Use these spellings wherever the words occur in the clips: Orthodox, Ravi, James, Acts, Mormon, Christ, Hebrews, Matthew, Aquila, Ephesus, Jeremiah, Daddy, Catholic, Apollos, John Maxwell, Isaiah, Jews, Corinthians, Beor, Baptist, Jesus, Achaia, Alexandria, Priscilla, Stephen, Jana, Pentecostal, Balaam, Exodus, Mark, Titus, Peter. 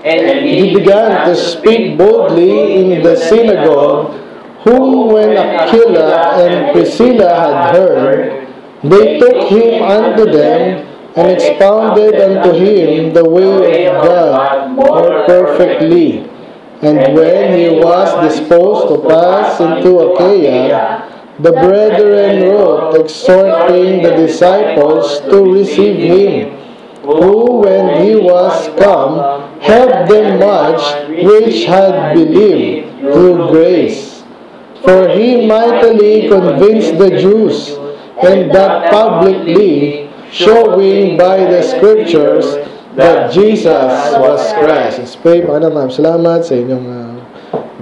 And he began to speak boldly in the synagogue, whom when Aquila and Priscilla had heard, they took him unto them, and expounded unto him the way of God more perfectly. And when he was disposed to pass into Achaia, the brethren wrote, exhorting the disciples to receive him, who, when he was come, helped them much which had believed through grace. For he mightily convinced the Jews, and that publicly, showing by the Scriptures that Jesus was Christ. Let's pray. Panginoon, maraming salamat sa inyong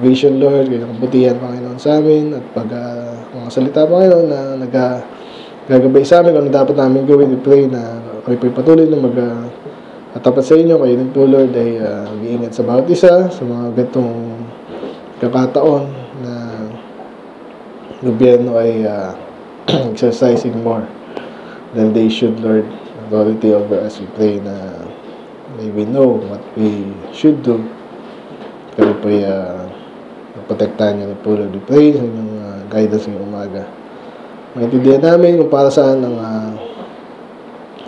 vision, Lord, kayong kabutihan, Panginoon, sa amin, at pag mga salita, Panginoon, na nagagabay sa amin kung ano dapat namin gawin. We pray na kami po patuloy na magtapat sa inyo. Kayo din po, Lord, ay mag-iingat sa bawat isa, sa mga gantong kakataon na gobyerno ay exercising more than they should, Lord, authority over us. We pray na may we know what we should do. Kami po ay naprotektahan nyo na po, Lord. We pray sa inyong guidance ngayong umaga. Maintindihan namin kung para saan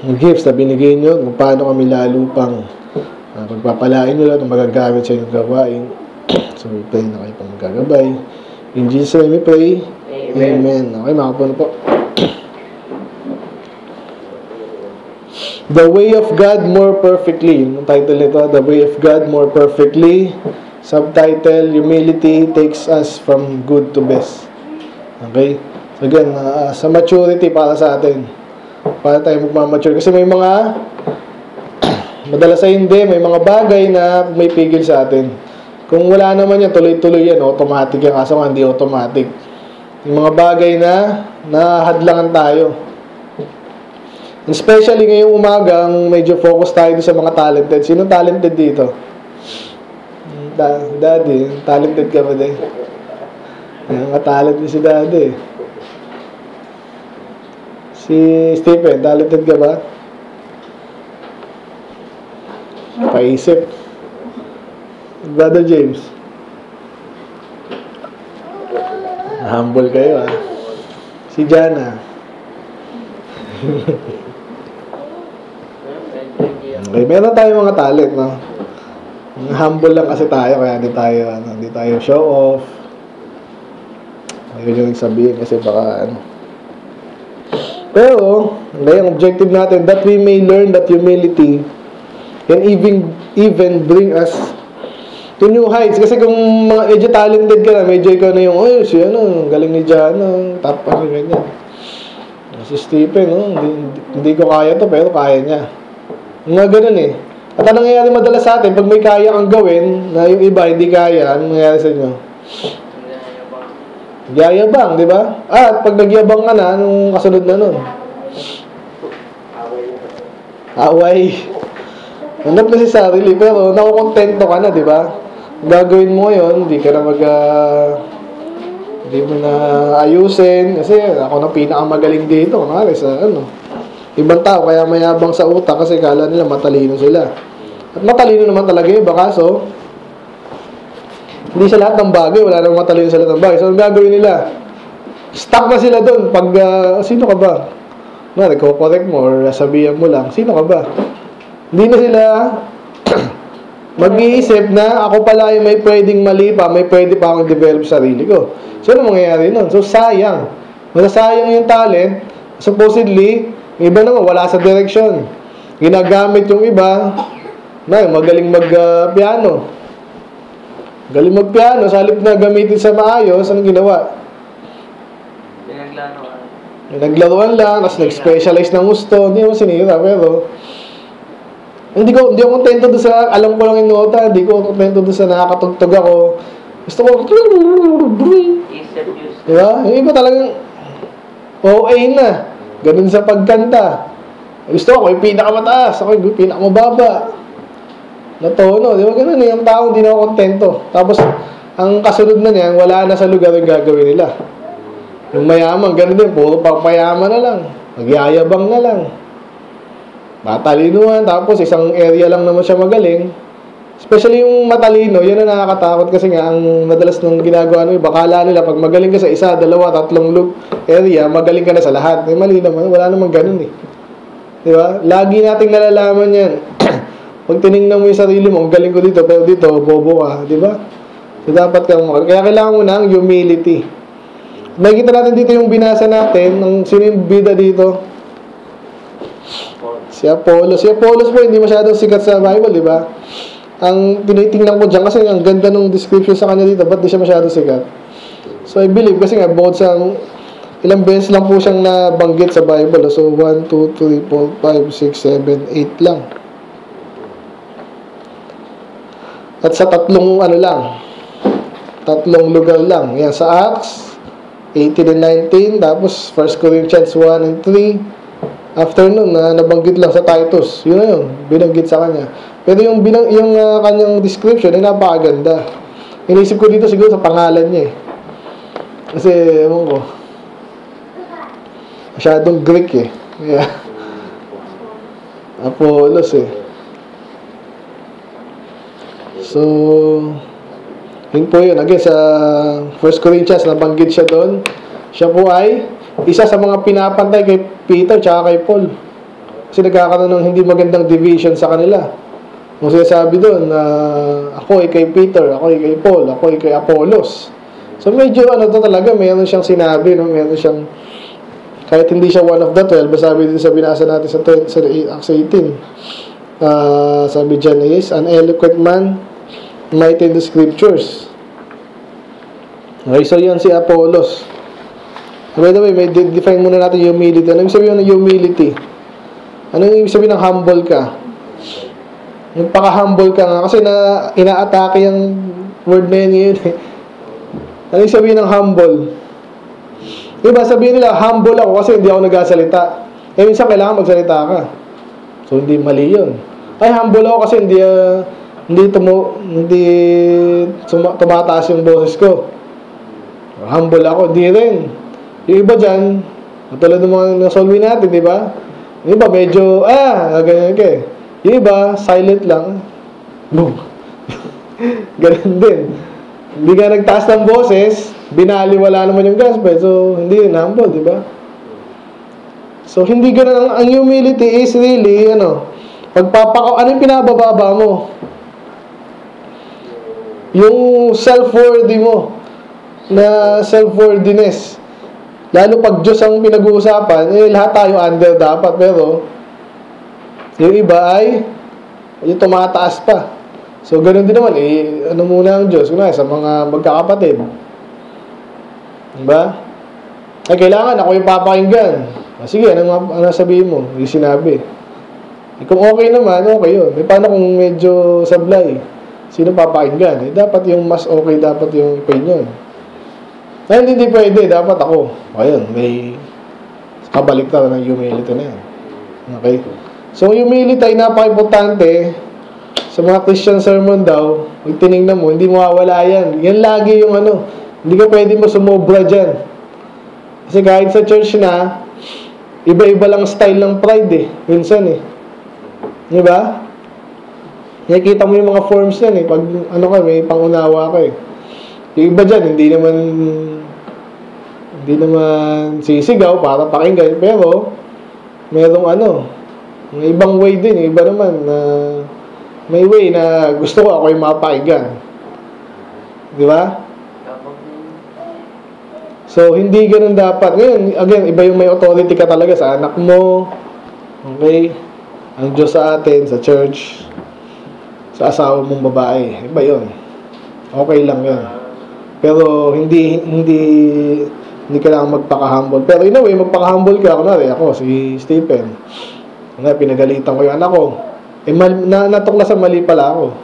ang gifts na binigay nyo, kung paano kami lalo pang pagpapalain nyo lang, magagamit sa inyong gawain. So we pray na kayo pang magagabay. In Jesus' name we pray. Amen. Okay, makapuno po. The way of God more perfectly. Ang title nito, The Way of God more perfectly. Subtitle, Humility takes us from good to best. Okay? So again, sa maturity para sa atin. Para tayo magmamature. Kasi may mga, madalas ay hindi, may mga bagay na may pigil sa atin. Kung wala naman yan, tuloy-tuloy yan, automatic yan. Kaso nga, hindi automatic. Yung mga bagay na nahadlangan tayo. Especially ngayong umagang medyo focus tayo sa mga talented. Sino talented dito? Daddy, talented ka ba din? Matalented si Daddy. Si Stephen, talented ka ba? Paisip. Brother James. Humble kayo, ah. Si Jana. Okay, meron tayong mga talent, no? Humble lang kasi tayo, kaya hindi tayo show off. Ayun yung sabihin kasi baka ano. Pero, yung objective natin, that we may learn that humility can even bring us to new heights. Kasi kung medyo talented ka na, medyo ikaw na yung, oh, si ano, galing ni Jana, tapang ganyan. Si Stephen, no? Hindi ko kaya to, pero kaya niya. Nga ganun eh. At anong nangyayari madalas sa atin, pag may kaya kang gawin, na yung iba hindi kaya, anong nangyayari sa inyo? Nagyayabang, di ba? At pag nagyabang ka na, anong kasunod na nun? Away. Not necessarily, pero nakukontento ka na, di ba? Gagawin mo yun, hindi ka na hindi mo na ayusin. Kasi ako na pinakamagaling dito, kunwari sa ano. Ibang tao, kaya mayabang sa utak kasi kala nila matalino sila. At matalino naman talaga iba, kaso hindi sa lahat ng bagay, wala namang matalino sa lahat ng bagay. So, ang gagawin nila, stuck na sila doon. Pag, sino ka ba? Nare-correct mo or sabihan mo lang, sino ka ba? Hindi na sila mag-iisip na ako pala ay may pwedeng mali pa, may pwede pa akong develop sarili ko. So, ano mangyayari nun? So, sayang. Masasayang yung talent, supposedly, iba naman, wala sa direksyon. Ginagamit yung iba na magaling mag-piano. Magaling mag-piano, sa halip na gamitin sa maayos, anong ginawa? Pinaglaruan lang, tapos nag-specialize ng gusto. Hindi mo sinira, pero hindi ako kontento doon sa, alam ko lang yung nota, hindi ko kontento doon sa nakakatugtog ako. Gusto ko, diba? Yung iba talagang OA na. Ganun sa pagkanta. Gusto ako yung pinakamataas, ako yung pinakamababa. Natono, di ba ganun? Yung tao hindi na kontento. Tapos, ang kasunod na niyan, wala na sa lugar yung gagawin nila. Yung mayaman, ganun din. Puro pagpayaman na lang. Magyayabang na lang. Matalinuhan. Tapos, isang area lang naman siya magaling. Especially yung matalino, yun na nakakatakot kasi nga ang madalas nung ginagawa nyo, bakala nila pag magaling ka sa isa, dalawa, tatlong loop area, magaling ka na sa lahat. Eh, mali naman, wala namang ganun eh. Diba? Lagi nating nalalaman yan. Pag tinignan mo yung sarili mo, galing ko dito, pero dito, bobo ka. Diba? So dapat kang makalang. Kaya kailangan mo na ang humility. Nakikita natin dito yung binasa natin, ang sino yung bida dito? Si Apollos. Si Apollos po, hindi masyadong sikat sa Bible, diba? Ang tinitingnan ko dyan kasi ang ganda ng description sa kanya dito, ba't di siya masyado sikat? So I believe kasi nga bukod sa ilang beses lang po siyang nabanggit sa Bible. So 1, 2, 3, 4, 5, 6, 7, 8 lang. At sa tatlong ano lang, tatlong lugar lang. Yan, sa Acts 18 and 19, tapos 1 Corinthians 1 and 3. After nun, nabanggit lang sa Titus. Yun na yun, binanggit sa kanya. Pero yung kanyang description ay napakaganda. Inisip ko dito siguro sa pangalan niya eh. Kasi, ewan ko, masyadong Greek eh. Yeah. Apollos eh. So, yun po yun. Again, sa 1 Corinthians, nabanggit siya doon. Siya po ay isa sa mga pinapantay kay Peter tsaka kay Paul. Kasi nagkakaroon ng hindi magandang division sa kanila. Kung sinasabi doon na ako ay kay Peter, ako ay kay Paul, ako ay kay Apollos. So medyo ano to talaga, mayroon siyang sinabi, no? Mayroon siyang, kahit hindi siya one of the 12, sabi din sa binasa natin sa Acts 18, sabi dyan is, an eloquent man, mighty in the scriptures. Okay, so yan si Apollos. By the way, may define muna natin humility. Ano ibig sabihin ng humility? Ano ibig sabihin ng humble ka? Nagpaka-humble ka nga kasi na inaatake yung word na yun ngayon eh. Ano yung sabihin ng humble? Diba sabihin nila humble ako kasi hindi ako nagsasalita. Eh minsan kailangan magsalita ka. So hindi mali yun. Ay humble ako kasi hindi tumataas yung boses ko. Humble ako, hindi rin. Yung iba dyan, tulad ng mga nasolve natin, diba? Yung iba medyo, ganyan ka eh. Yung iba, silent lang. Boom. Ganun din. Hindi ka nagtaas ng boses, binaliwala naman yung gospel. So, hindi yun humble, di ba? So, hindi ganun. Ang humility is really, ano yung pinabababa mo? Yung self-worthy mo. Na self-worthiness. Lalo pag Diyos ang pinag-uusapan, lahat tayo under dapat, pero yung iba ay yung tumataas pa. So, ganun din naman. Ano muna ang Diyos? Kunwari, sa mga magkakapatid. Diba? Ay, kailangan ako yung papakinggan. Sige, ano sabihin mo? Yung sinabi. Kung okay naman, okay yun. Paano kung medyo sablay? Sino papakinggan? Dapat yung mas okay, dapat yung opinion. Ay, hindi pwede. Dapat ako. Ayun, may kabaliktad ng humility na yan. Okay? So, humility ay napaka-importante sa mga Christian sermon daw. Pag tinignan mo, hindi mawawala yan. Yan lagi yung ano. Hindi ka pwede mo sumobra dyan. Kasi kahit sa church na, iba-iba lang style ng pride eh. Minsan eh. Diba? Nakikita mo yung mga forms yan eh. Pag ano ka, may pangunawa ka eh. Yung iba dyan, hindi naman sisigaw para pakinggan. Pero, merong ano, may ibang way din, iba naman na may way na gusto ko ako yung mapakinggan. Di ba? So, hindi ganun dapat. Ngayon, again, iba yung may authority ka talaga sa anak mo. Okay? Ang Diyos sa atin, sa church, sa asawa mong babae. Iba yun. Okay lang yun. Pero, hindi kailangan magpaka-humble. Pero, in a way, magpaka-humble ka. Kunwari, ako, si Stephen. Na pinagalitan ko yung anak ko. Natuklasan mali pala ako.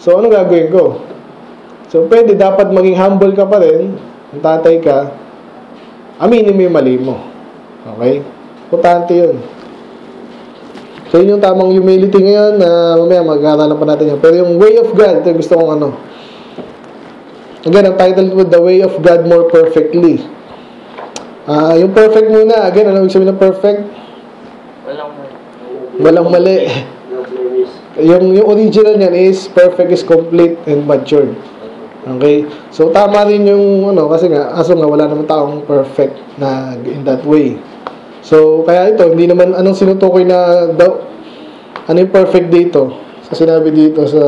So, ano gagawin ko? So, pwede. Dapat maging humble ka pa rin. Ang tatay ka. Aminin mo yung mali mo. Okay? Importante yun. So, yun yung tamang humility ngayon na mamaya mag-aaralan pa natin yun. Pero yung way of God, ito gusto kong ano. Again, ang title ko, The Way of God More Perfectly. Yung perfect muna. Again, ano ibig sabihin ng perfect? Walang mali. Yung original niyan is perfect, is complete, and matured. Okay? So, tama rin yung, kasi nga, aso nga, wala naman taong perfect na in that way. So, kaya ito, hindi naman, anong sinutukoy na, ano yung perfect dito? Sa sinabi dito sa,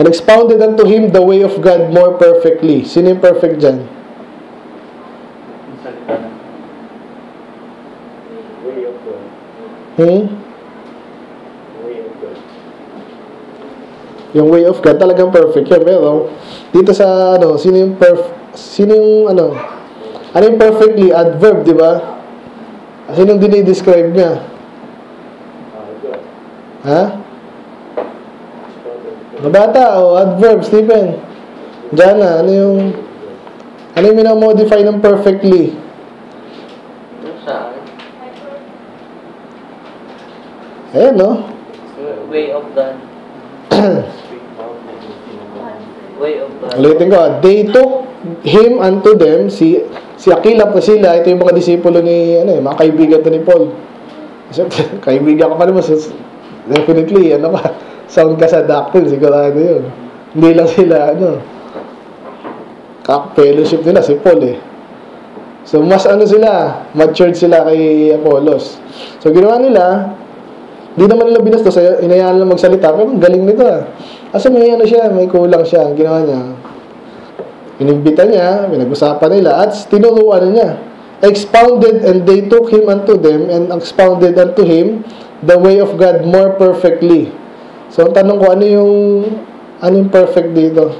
and expounded unto him the way of God more perfectly. Sino yung perfect dyan? Way of God. Yung way of God, talagang perfect yan. Pero dito sa sino yung perfectly, adverb, di ba? Sino yung dinidescribe niya? Ha? Nabata o adverb, Stephen? Jana, ano yung minamodify ng perfectly? Ayan, no? Way of God. Ulitin ko, they took him unto them, si Aquila, Priscilla, ito yung mga disipulo ni, mga kaibigan to ni Paul. Kaibigan ka pa naman, definitely, sound ka sa doctrine, sigurado yun. Hindi lang sila, fellowship nila, si Paul eh. So, mas sila, matured sila kay Apollos. So, ginawa nila, hindi naman nila binasto, inayaan lang magsalita, pero galing nito ah. Kasi may kulang siya, ang ginawa niya. Inimbita niya, pinag-usapan nila, at tinuruan niya. Expounded, and they took him unto them, and expounded unto him the way of God more perfectly. So, ang tanong ko, ano yung perfect dito?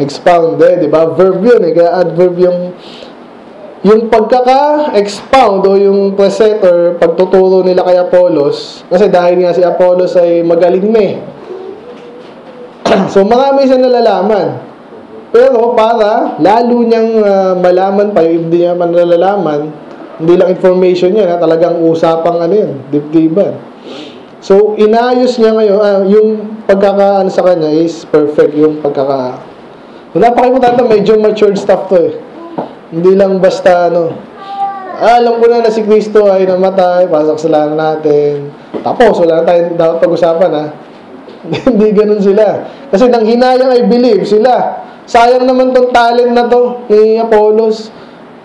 Expounded, di ba? Verb yun eh, kaya adverb yung pagkaka-expound o yung present or pagtuturo nila kay Apollos, kasi dahil nga si Apollos ay magaling na eh. So, marami siya nalalaman. Pero para lalo niyang malaman pa, yung hindi niya man nalalaman, hindi lang information yun, talagang usapang dibdiban. So, inayos niya ngayon, yung pagkakaano sa kanya is perfect, yung pagkaka... Napakimutanta, medyo matured stuff to eh. Hindi lang basta alam ko na si Cristo ay namatay, pasok sa lang natin, tapos wala na tayong dapat pag-usapan Hindi ganun sila. Kasi nang hinayang ay believe sila. Sayang naman tong talent na to ni Apollos.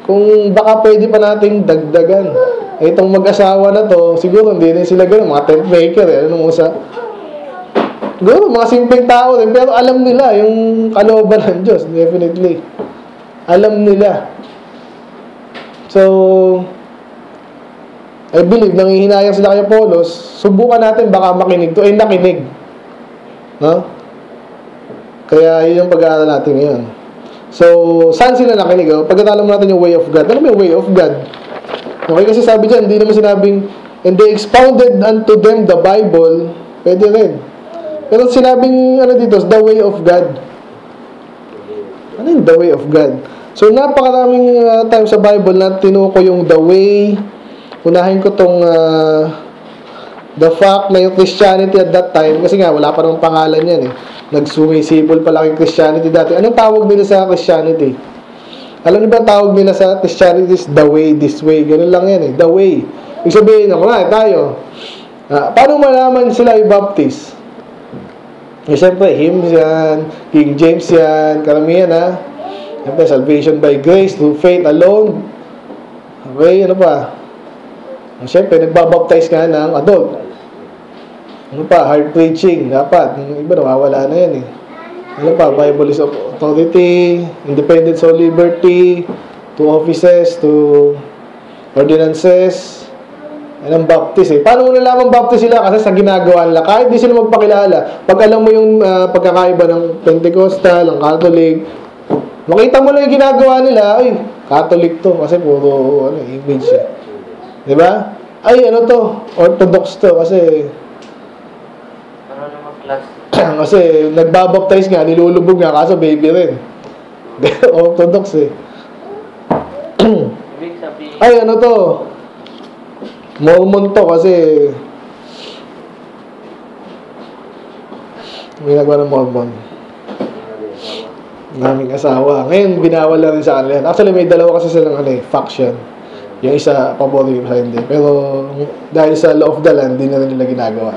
Kung baka pwede pa nating dagdagan. Itong mag-asawa na to, siguro hindi rin sila ganun. Mga tent maker siguro mga simpleng tao rin, pero alam nila yung kalooban ng Diyos, definitely. Alam nila. So, I believe, nangihinayang sila kay Apollos, subukan natin baka makinig to. Eh, nakinig. No? Kaya, yun yung pag-aaral natin ngayon. So, saan sila nakinig? Pag-aaralan natin yung way of God. Ano yung way of God? Okay, kasi sabi dyan, hindi naman sinabing, and they expounded unto them the Bible. Pwede rin. Pero sinabing, dito, the way of God. Ano yung the way of God? So, napakaraming time sa Bible na tinuko yung the way. Unahin ko tong the fact na yung Christianity at that time, kasi nga, wala pa nung pangalan yan eh. Nagsumisipol pa lang yung Christianity dati. Anong tawag nila sa Christianity? Alam niyo ba tawag nila sa Christianity is the way, this way? Ganun lang yan eh. The way. Ibig sabihin, tayo. Paano malaman sila i-baptize? Siyempre, hymns yan, King James yan, karamihan Siyempre, salvation by grace, through faith alone. Okay, Siyempre, nagbabaptize ka ng adult. Hard preaching, dapat. Yung iba, nawawala na yan eh. Bible is authority, independence or liberty, two offices, two ordinances. Anong baptist eh. Paano mo nalaman baptist sila? Kasi sa ginagawa nila. Kahit di sila magpakilala. Pag alam mo yung pagkakaiba ng Pentecostal, ng Catholic, makita mo lang yung ginagawa nila, ay, Catholic to. Kasi puro, image eh. Diba? Ay, to? Orthodox to. Kasi, kasi, nagbabaptize nga, nilulubog nga, kaso baby rin. Orthodox eh. Ay, to? Mormon to kasi ginagawa ng Mormon. Naming asawa. Ngayon, binawal na rin sa kanila. Actually, may dalawa kasi silang faction. Yung isa, paborito yung isa hindi. Pero dahil sa law of the land, hindi na nila ginagawa.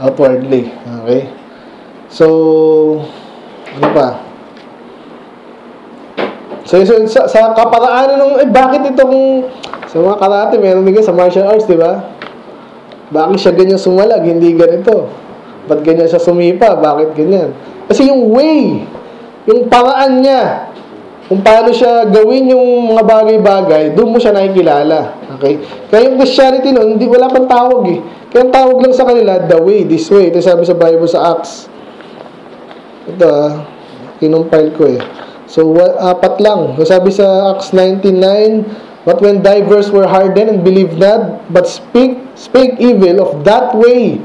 Outwardly. Okay? So, ano pa? So sa kaparaanan ng, bakit itong, sa mga karate, meron din sa martial arts, di ba? Bakit siya ganyan sumalag, hindi ganito? Ba't ganyan siya sumipa? Bakit ganyan? Kasi yung way, yung paraan niya, kung paano siya gawin yung mga bagay-bagay, doon mo siya nakikilala. Okay? Kaya yung Christianity noon, hindi, wala pang tawag eh. Kaya tawag lang sa kanila, the way, this way. Ito sabi sa Bible sa Acts. Ito kinumpile ko eh. So, apat lang. Sabi sa Acts 19:9, but when divers were hardened and believed not, but spake evil of that way.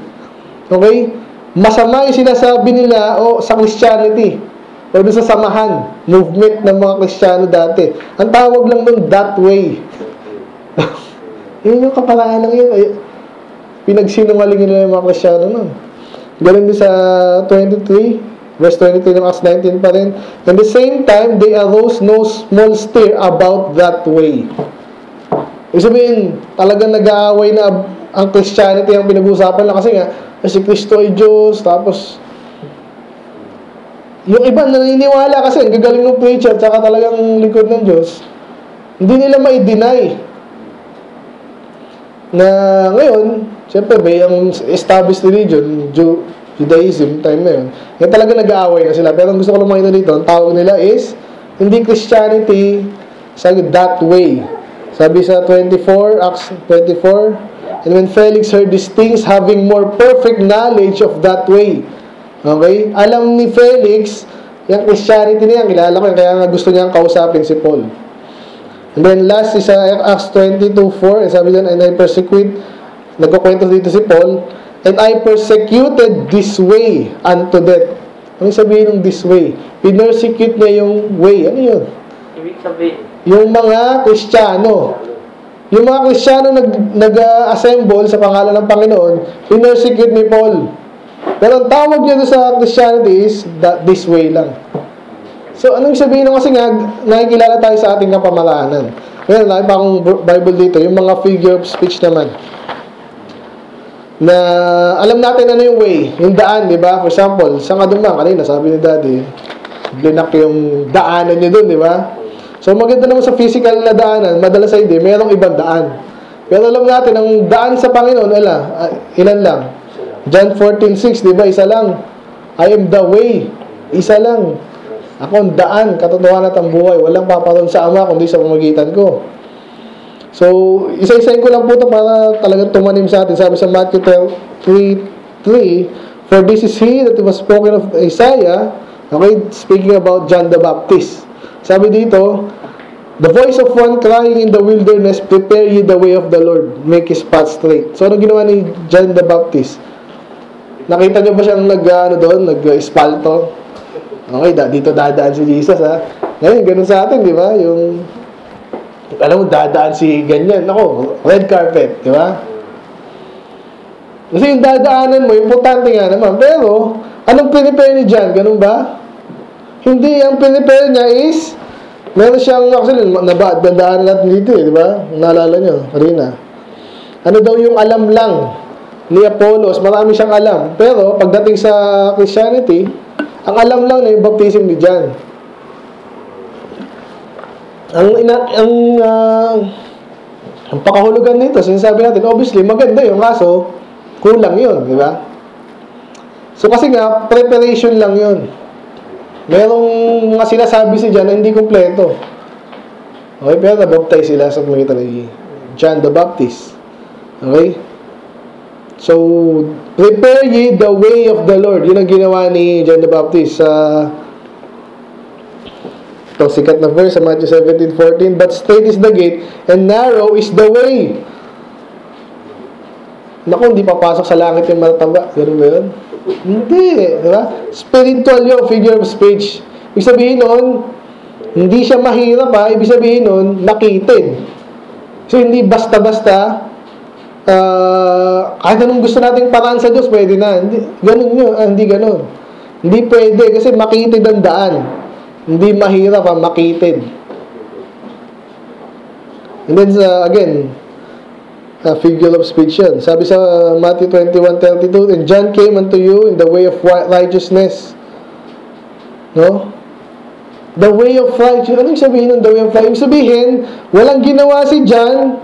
Okay? Masama yung sinasabi nila o sa Christianity. O doon sa samahan, movement ng mga Kristiyano dati. Ang tawag lang doon, that way. Yun yung kaparaan lang yun. Pinagsinungaling nila yung mga Kristiyano nun. Ganun din sa 23, verse 23 ng Acts 19 pa rin. At the same time, they arose no small stir about that way. Ibig sabihin, talagang nag-aaway na ang Christianity ang pinag-uusapan lang. Kasi nga, si Kristo ay Diyos, tapos yung iba naniniwala kasi ang gagaling ng preacher tsaka talagang likod ng Diyos, hindi nila ma-deny na ngayon, siyempre ba, ang established religion, Judaism, time na yun, yan talaga nag-aaway na sila. Pero ang gusto ko lang makita dito, ang tawag nila is hindi Christianity, sabi that way. Sabi sa 24, Acts 24, and when Felix heard these things, having more perfect knowledge of that way. Okay? Alam ni Felix, yung Christianity niya, kilala ko, kaya nga gusto niyang kausapin si Paul. And then last is Acts 22:4, sabi dyan, and I persecute, nagkukwento dito si Paul, and I persecuted this way unto death. Ano sabihin ng this way? Pinersecute niya yung way. Ano yun? Ibig sabihin? Yung mga Kristiyano. Yung mga Kristiyano nag-assemble sa pangalan ng Panginoon, pinersecute ni Paul. Pero ang tawag niya sa Christianity is that this way lang. So, anong sabihin nyo? Kasi nga, nakikilala tayo sa ating kapamaraanan. Ngayon, laki pa akong Bible dito, yung mga figure of speech naman. Na, alam natin ano yung way, yung daan, di ba? For example, sa nga dumang, kanina, sabi ni Daddy, blinak yung daanan nyo dun, di ba? So, maganda naman sa physical na daanan, madalas ay hindi, mayroong ibang daan. Pero alam natin, ang daan sa Panginoon, ilan lang? John 14:6, di ba? Isa lang. I am the way. Isa lang. Ako ang daan, katotohanan at ang buhay. Walang paparoon sa Ama kundi sa pamagitan ko. So, isa-isahin ko lang po ito para talagang tumanim sa atin. Sabi sa Matthew 3:3, for this is he that was spoken of Isaiah, okay, speaking about John the Baptist. Sabi dito, the voice of one crying in the wilderness, prepare ye the way of the Lord, make his path straight. So, ano ginawa ni John the Baptist? Nakita niyo ba siyang nag-espalto? Okay, dito dadaan si Jesus, ha? Ngayon, ganun sa atin, di ba? Yung, alam mo, dadaan si ganyan. Ako, red carpet, di ba? Kasi yung dadaanan mo, importante nga naman. Pero, anong pinipare ni John? Ganun ba? Hindi, ang pinipare niya is, meron siyang, actually, nabadaan natin dito, di ba? Naalala niyo, Karina. Ano daw yung alam lang ni Apollos, marami siyang alam. Pero, pagdating sa Christianity, ang alam lang na yung baptism ni John. Ang pakahulugan nito, sinasabi natin, obviously, maganda yung kaso, kulang yun, di ba? So, kasi nga, preparation lang yun. Merong mga sinasabi si John na hindi kumpleto. Okay, pero nabaptize sila sa mga ni John the Baptist. Okay? So, prepare ye the way of the Lord. Yun ang ginawa ni John the Baptist. Itong sikat na verse sa Matthew 17:14, but straight is the gate, and narrow is the way. Naku, hindi papasok sa langit yung matataba. Ganun ba yun? Hindi. Diba? Spiritual yung figure of speech. Ibig sabihin nun, hindi siya mahirap ha. Ibig sabihin nun, nakitin. So, hindi basta-basta kahit anong gusto nating paraan sa Diyos, pwede na. Hindi, ganun yun. Hindi ganun. Hindi pwede kasi makitid ang daan. Hindi mahirap ang makitid. And then again, a figure of speech yan. Sabi sa Matthew 21:32, and John came unto you in the way of righteousness. No? The way of righteousness. Anong sabihin ng the way of righteousness? Ibig sabihin, walang ginawa si John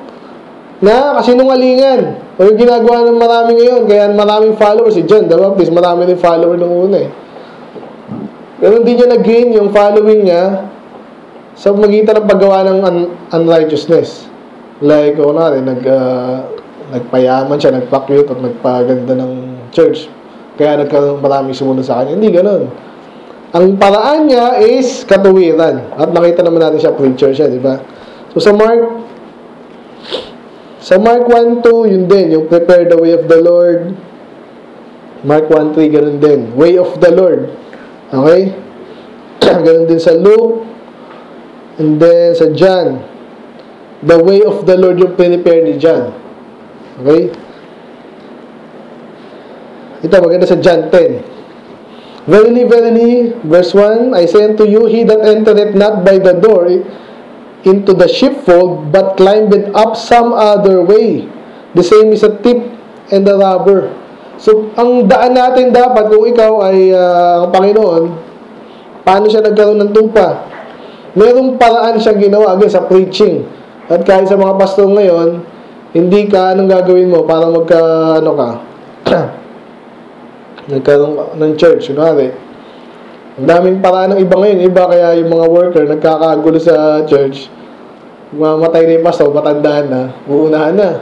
na kasinungalingan. O yung ginagawa ng marami ngayon. Kaya maraming followers si John. The Baptist, marami rin follower nung una eh. Pero hindi niya nag-gain yung following niya sa magitan ng paggawa ng unrighteousness. Like, o na rin, nagpayaman siya, nagpa-cute at nagpaganda ng church. Kaya nagkaroon maraming sumunod sa kanya. Hindi ganun. Ang paraan niya is katuwiran. At nakita naman natin siya, preacher siya, di ba? So, sa Mark 1:2, yun din, yung prepare the way of the Lord. Mark 1:3, ganun din. Way of the Lord. Okay? Ganun din sa Luke. And then, sa John. The way of the Lord yung pinipare ni John. Okay? Ito, maganda sa John 10. Verily, verily, verse 1, I say unto you, he that entereth not by the door into the sheepfold, but climbeth up some other way. The same is a thief and a robber. So, ang daan natin dapat, kung ikaw ay ang Panginoon, paano siya nagkaroon ng tupa? Merong paraan siyang ginawa, again, sa preaching. At kahit sa mga pastor ngayon, hindi ka, anong gagawin mo? Parang nagkaroon ng church, kunwari. Ang daming paraan ng iba ngayon. Iba kaya yung mga worker, nagkakagulo sa church. Mamatay na yung pastor, matandaan na, uunahan na.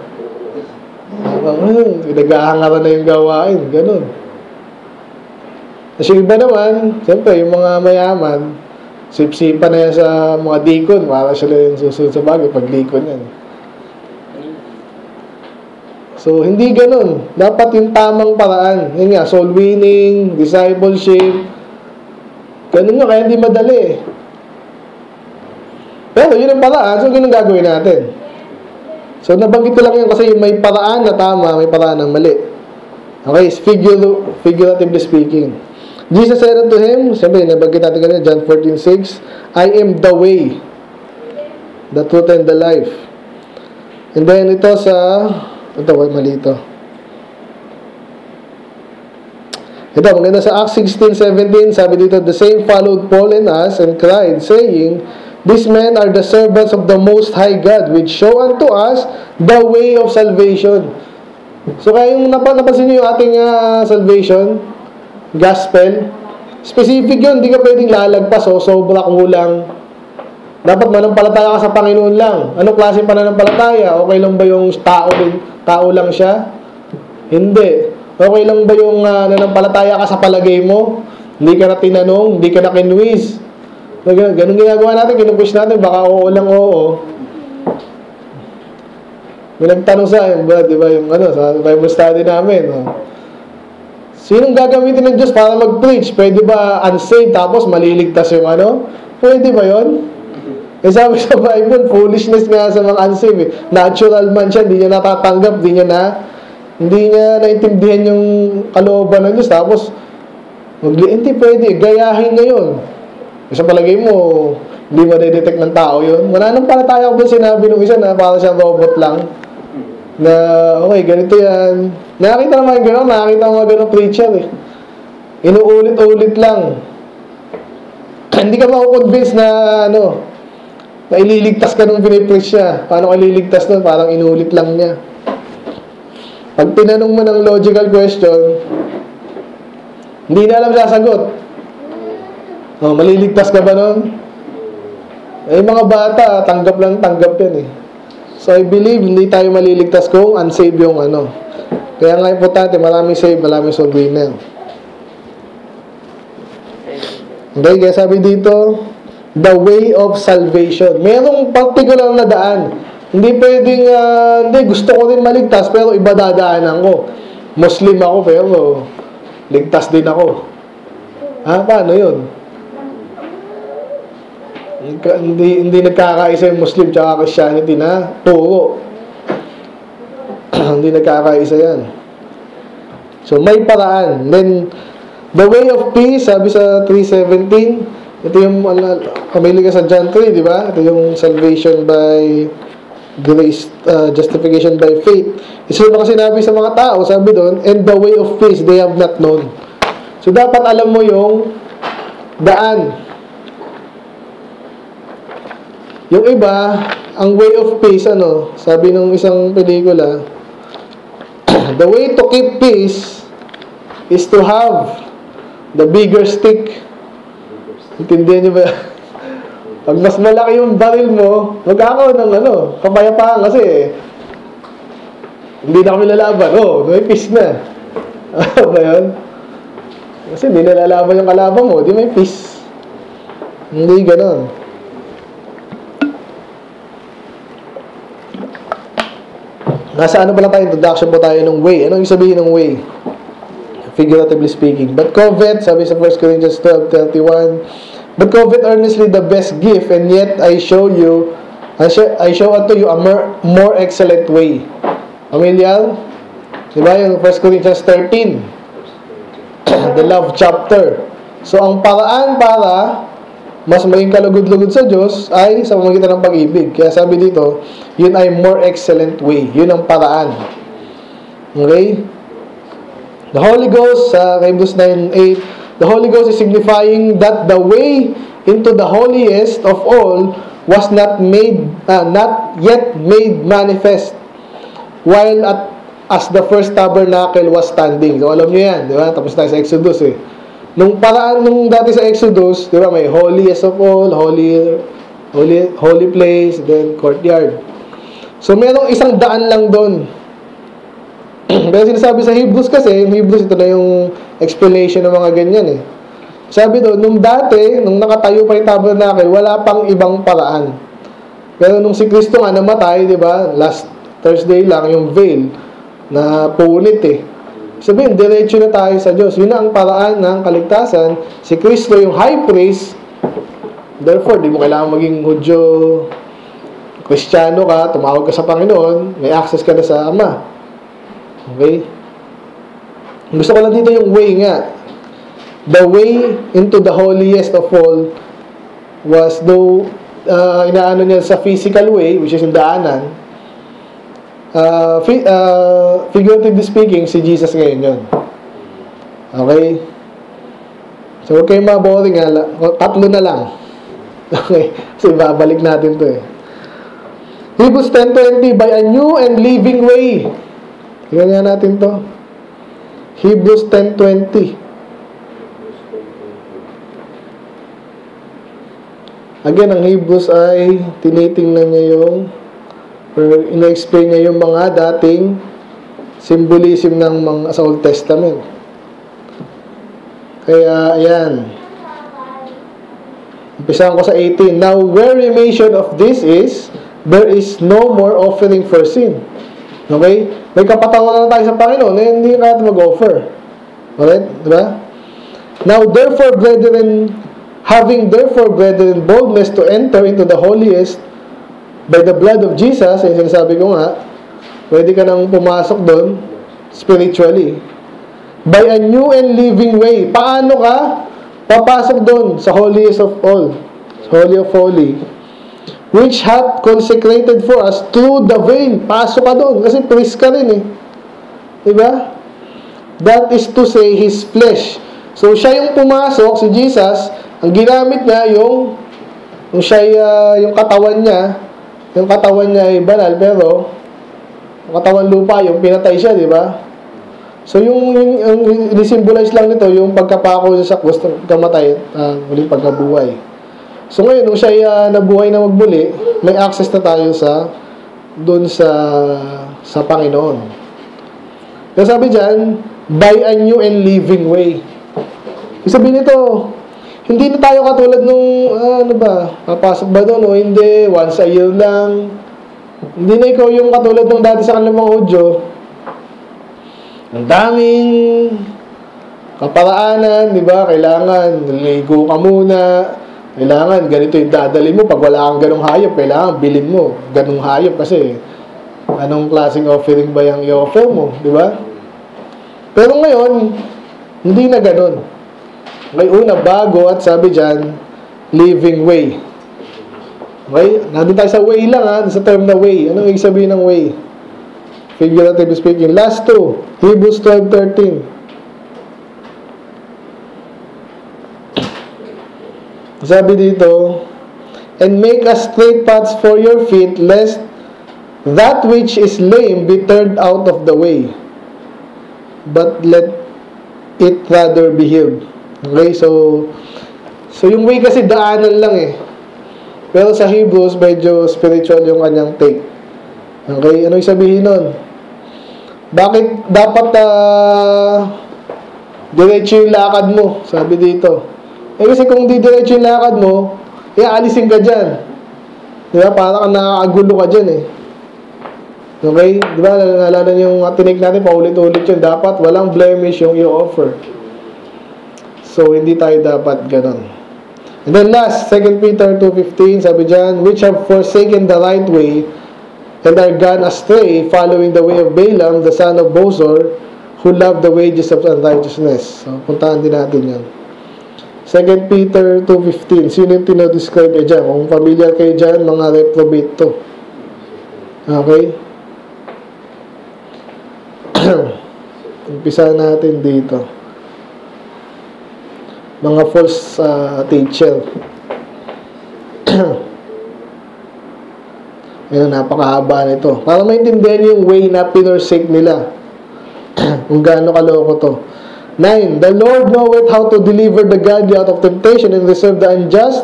Nag-ahangaran na yung gawain, ganun. Kasi iba naman, siyempre, yung mga mayaman, sipsipan na yan sa mga deacon. Para sila yung susunod sa bagay pag deacon yan. So, hindi ganun. Dapat yung tamang paraan. Yan nga, soul winning, discipleship. Ganun nga, kaya hindi madali. Pero yun ang paraan. So, ganun gagawin natin. So, nabanggit ko lang yan kasi may paraan na tama, may paraan na mali. Okay, figuratively speaking. Jesus said unto him, siyempre, nabanggit natin kanina, John 14:6, I am the way, the truth, and the life. And then, ito, maganda sa Acts 16:17, sabi dito, the same followed Paul and us, and cried, saying, these men are the servants of the Most High God, which show unto us the way of salvation. So, kaya yung napansin nyo yung ating salvation, gospel, specific yun, hindi ka pwedeng lalagpas o sobra kulang. Dapat manampalataya ka sa Panginoon lang. Anong klaseng pananampalataya? Okay lang ba yung tao lang siya? Hindi. Okay lang ba yung nanampalataya ka sa palagay mo? Hindi ka na tinanong, hindi ka na kinwis. Ganun ginagawa natin, kinupush natin, baka oo lang oo. May nagtanong sa akin, diba yung sa Bible study namin, sinong gagamitin ng Diyos para mag-preach? Pwede ba unsaved tapos maliligtas yung Pwede ba yun? Sabi sa Bible, foolishness nga sa mga unsaved. Natural man siya, hindi niya natatanggap, hindi niya naintindihan yung kalooban ng Diyos. Tapos, hindi pwede, gayahin niya yun. Sa palagay mo, hindi mo detect ng tao yun. Mananampalataya ko ba sinabi nung isa na para siyang robot lang? Na, okay, ganito yan. Nakakita naman gano'ng preacher eh. Inuulit-ulit lang. Hindi ka makukonvince na, na ililigtas ka nung pinipreach siya. Paano ka ililigtas nun? Parang inuulit lang niya. Pag tinanong mo ng logical question, hindi na alam sasagot. Maliligtas ka ba nun? Eh, mga bata, tanggap lang, tanggap yan eh. So, I believe, hindi tayo maliligtas kung unsaved yung Kaya nga importante, maraming save, maraming soul winner. Okay, kaya sabi dito, the way of salvation. Merong particular na daan. Hindi pwedeng, gusto ko rin maligtas, pero iba dadaanan ko. Muslim ako, pero ligtas din ako. Paano yun? Hindi nagkakaisa yung Muslim tsaka Christianity na turo. Hindi nagkakaisa yan. So, may paraan. Then, the way of peace, sabi sa 3:17, ito yung, kamili ka sa John 3, di ba? Ito yung salvation by grace, justification by faith. Isa na sinabi sa mga tao, sabi doon, and the way of peace they have not known. So dapat alam mo yung daan. Yung iba, ang way of peace, ano, sabi ng isang pelikula, the way to keep peace is to have the bigger stick. Intindihan niyo ba? Pag mas malaki yung baril mo, magkakaroon ng ano, kapayapaan kasi hindi na kami lalaban. Oh, may peace na. Ano ba yun? Kasi hindi na lalaban yung kalaban mo, di may peace. Hindi ganun. Nasa ano pala tayo, introduction po tayo ng way. Ano yung sabihin ng way? Figuratively speaking. But covet, sabi sa 1 Corinthians 12:31, but covet earnestly the best gift, and yet I show unto you a more excellent way. Familiar? Diba yung 1 Corinthians 13? The love chapter. So, ang paraan para mas maging kalugod-lugod sa Diyos ay sa pamamagitan ng pag-ibig. Kaya sabi dito, yun ay more excellent way. Yun ang paraan. Okay? The Holy Ghost, sa Hebrews 9:8, the Holy Ghost is signifying that the way into the holiest of all was not yet made manifest, while as the first tabernacle was standing. So alam nyo yan, di ba? Tapos tayo sa Exodus eh. Nung paraan nung dati sa Exodus, di ba, may holiest of all, holy place, then courtyard. So merong isang daan lang doon. Pero sinasabi sa Hebrews kasi, yung Hebrews, ito na yung explanation ng mga ganyan eh. Sabi doon, nung dati, nung nakatayo pa yung tabernacle, wala pang ibang paraan. Pero nung si Kristo nga namatay, di ba, last Thursday lang, yung veil, na punit eh. Sabihin, diretso na tayo sa Diyos. Yun na ang paraan ng kaligtasan. Si Kristo yung high priest, therefore, di mo kailangan maging Hudyo, Kristiyano ka, tumawag ka sa Panginoon, may access ka na sa Ama. Okay? Gusto ko lang dito yung way nga. The way into the holiest of all was though inaano niya sa physical way, which is yung daanan. Figuratively speaking, si Jesus ngayon yun. Okay? So, huwag kayong maboring nga. Tatlo na lang. Okay? So, babalik natin to eh. Hebrews 10:20, by a new and living way. Tingnan nga natin to. Hebrews 10:20. Again, ang Hebrews ay tinitingnan niya yung or ina-explain niya yung mga dating symbolism ng mga sa Old Testament. Kaya, ayan. Umpisahan ko sa 18. Now, variation of this is, there is no more offering for sin. Okay? May kapatawaran na tayo sa Panginoon na hindi na natin mag-offer. Alright? Diba? Now, having therefore, brethren, boldness to enter into the holiest by the blood of Jesus, yung sinasabi ko nga, pwede ka nang pumasok doon spiritually. By a new and living way. Paano ka papasok doon sa holiest of all? Holy of holy. Which hath consecrated for us through the veil. Pasok ka doon. Kasi priest ka rin eh. Diba? That is to say, His flesh. So, siya yung pumasok, si Jesus, ang ginamit niya yung siya, yung katawan niya, ay banal, pero yung katawan lupa, yung pinatay siya, diba? So, yung disimbolize lang nito, yung pagkapako sa krus, kamatay, uling pagkabuhay. So ngayon, nung siya ay nabuhay na magbuli, may access na tayo doon sa Panginoon. Kaya sabi dyan, by a new and living way. Sabi nito, hindi na tayo katulad nung, ano ba, papasok ba doon o hindi, once a year lang. Hindi na ikaw yung katulad nung dati sa kanilang mga audio. Ang daming kaparaanan, di ba? Kailangan, naligo ka muna. Kailangan, ganito yung dadali mo. Pag wala kang ganong hayop, kailangan bilhin mo ganong hayop kasi anong klaseng offering ba yung i-offer mo, di ba? Pero ngayon, hindi na ganon. May una, bago at sabi dyan, living way. Okay? Nandun tayo sa way lang, ha? Sa term na way. Ano ibig sabihin ng way? Figurative speaking. Last two, Hebrews 12:13. Sabi dito, and make us straight paths for your feet, lest that which is lame be turned out of the way, but let it rather be healed. Okay, so yung way kasi daanan lang eh. Pero sa Hebrews, medyo spiritual yung kanyang take. Okay, ano yung sabihin nun? Bakit dapat diretso yung lakad mo? Sabi dito. Eh kasi kung didiretso yung lakad mo, iaalisin ka dyan. Diba? Parang nakakagulo ka dyan eh. Okay? Diba? Nalala yung tinig natin, paulit-ulit yun. Dapat walang blemish yung i-offer. So, hindi tayo dapat ganun. And then last, 2 Peter 2:15, sabi dyan, which have forsaken the right way and are gone astray, following the way of Balaam, the son of Beor, who loved the wages of unrighteousness. So, puntahan din natin yan. 2 Peter 2:15. Sino yung tinodescribe niya dyan? Kung familiar kayo dyan, mga reprobate to. Okay? Umpisa natin dito. Mga false teacher. Ayun, napakahaba nito. Para maintindihan yung way na pinorsake nila. Kung gaano kaloko to. 9. The Lord knoweth how to deliver the godly out of temptation and reserve the unjust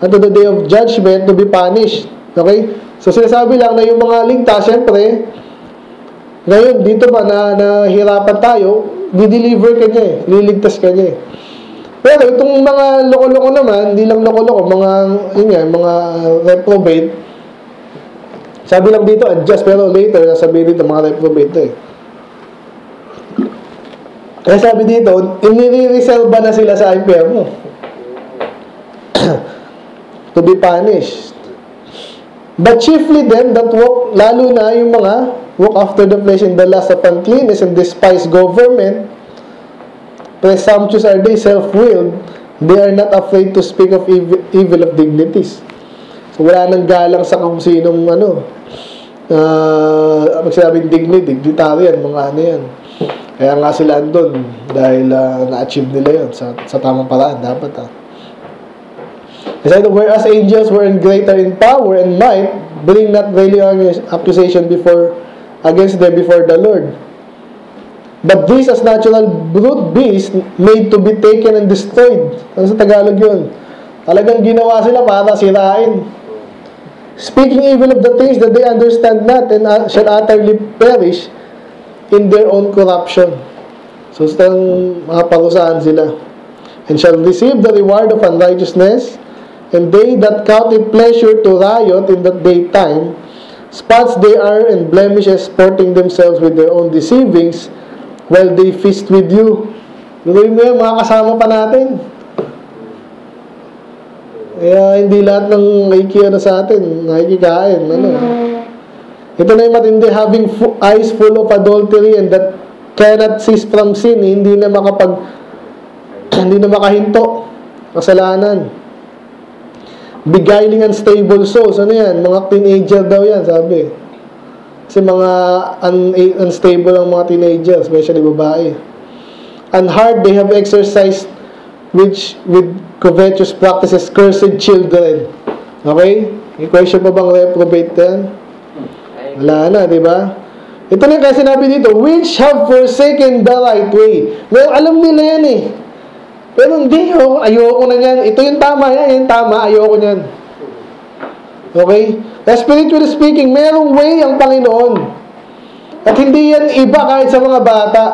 unto the day of judgment to be punished. Okay? So, sinasabi lang na yung mga ligtas, syempre, ngayon, dito ba na nahihirapan tayo, dideliver ka niya eh. Liligtas ka niya eh. Pero itong mga loko-loko naman, hindi lang loko-loko, mga reprobate, sabi lang dito, unjust, pero later, nasabihin dito, mga reprobate eh. Kaya sabi dito, inire-reserva na sila sa impyerno. To be punished. But chiefly them that walk, lalo na yung mga walk after the flesh in the lust of uncleanness and despise government, presumptuous are they, self-willed, they are not afraid to speak of evil of dignities. So, wala nang galang sa kung sinong magsasabing dignity, dignitarian, mga yan. Kaya nga sila doon dahil na-achieve nila yun sa tamang paraan. Dapat He said, whereas angels were greater in power and might, bring not really accusation against them before the Lord. But these as natural brute beasts made to be taken and destroyed. Ano sa Tagalog yun? Talagang ginawa sila para sirain. Speaking evil of the things that they understand not and shall utterly perish in their own corruption. So, makaparusahan sila. And shall receive the reward of unrighteousness, and they that count it pleasure to riot in that daytime, spots they are and blemishes, sporting themselves with their own deceivings, while they feast with you. Luloy mo yan, mga kasama pa natin. Kaya, hindi lahat ng nakikiano sa atin, nakikikain, Ito na yung matindi, having eyes full of adultery and that cannot cease from sin, hindi na makahinto, kasalanan. Beguiling unstable souls, mga teenager daw yan, sabi. Kasi mga unstable ang mga teenager, especially babae. And hard they have exercised which with covetous practices, cursed children. Okay? May question pa bang reprobate yan? Wala na, di ba? Ito na yung kaya sinabi dito, which have forsaken the right way. Ngayon, alam nila yan eh. Pero hindi, ayoko na yan. Ito yung tama, yan yung tama, ayoko na yan. Okay? Now, spiritually speaking, merong way ang Panginoon. At hindi yan iba kahit sa mga bata.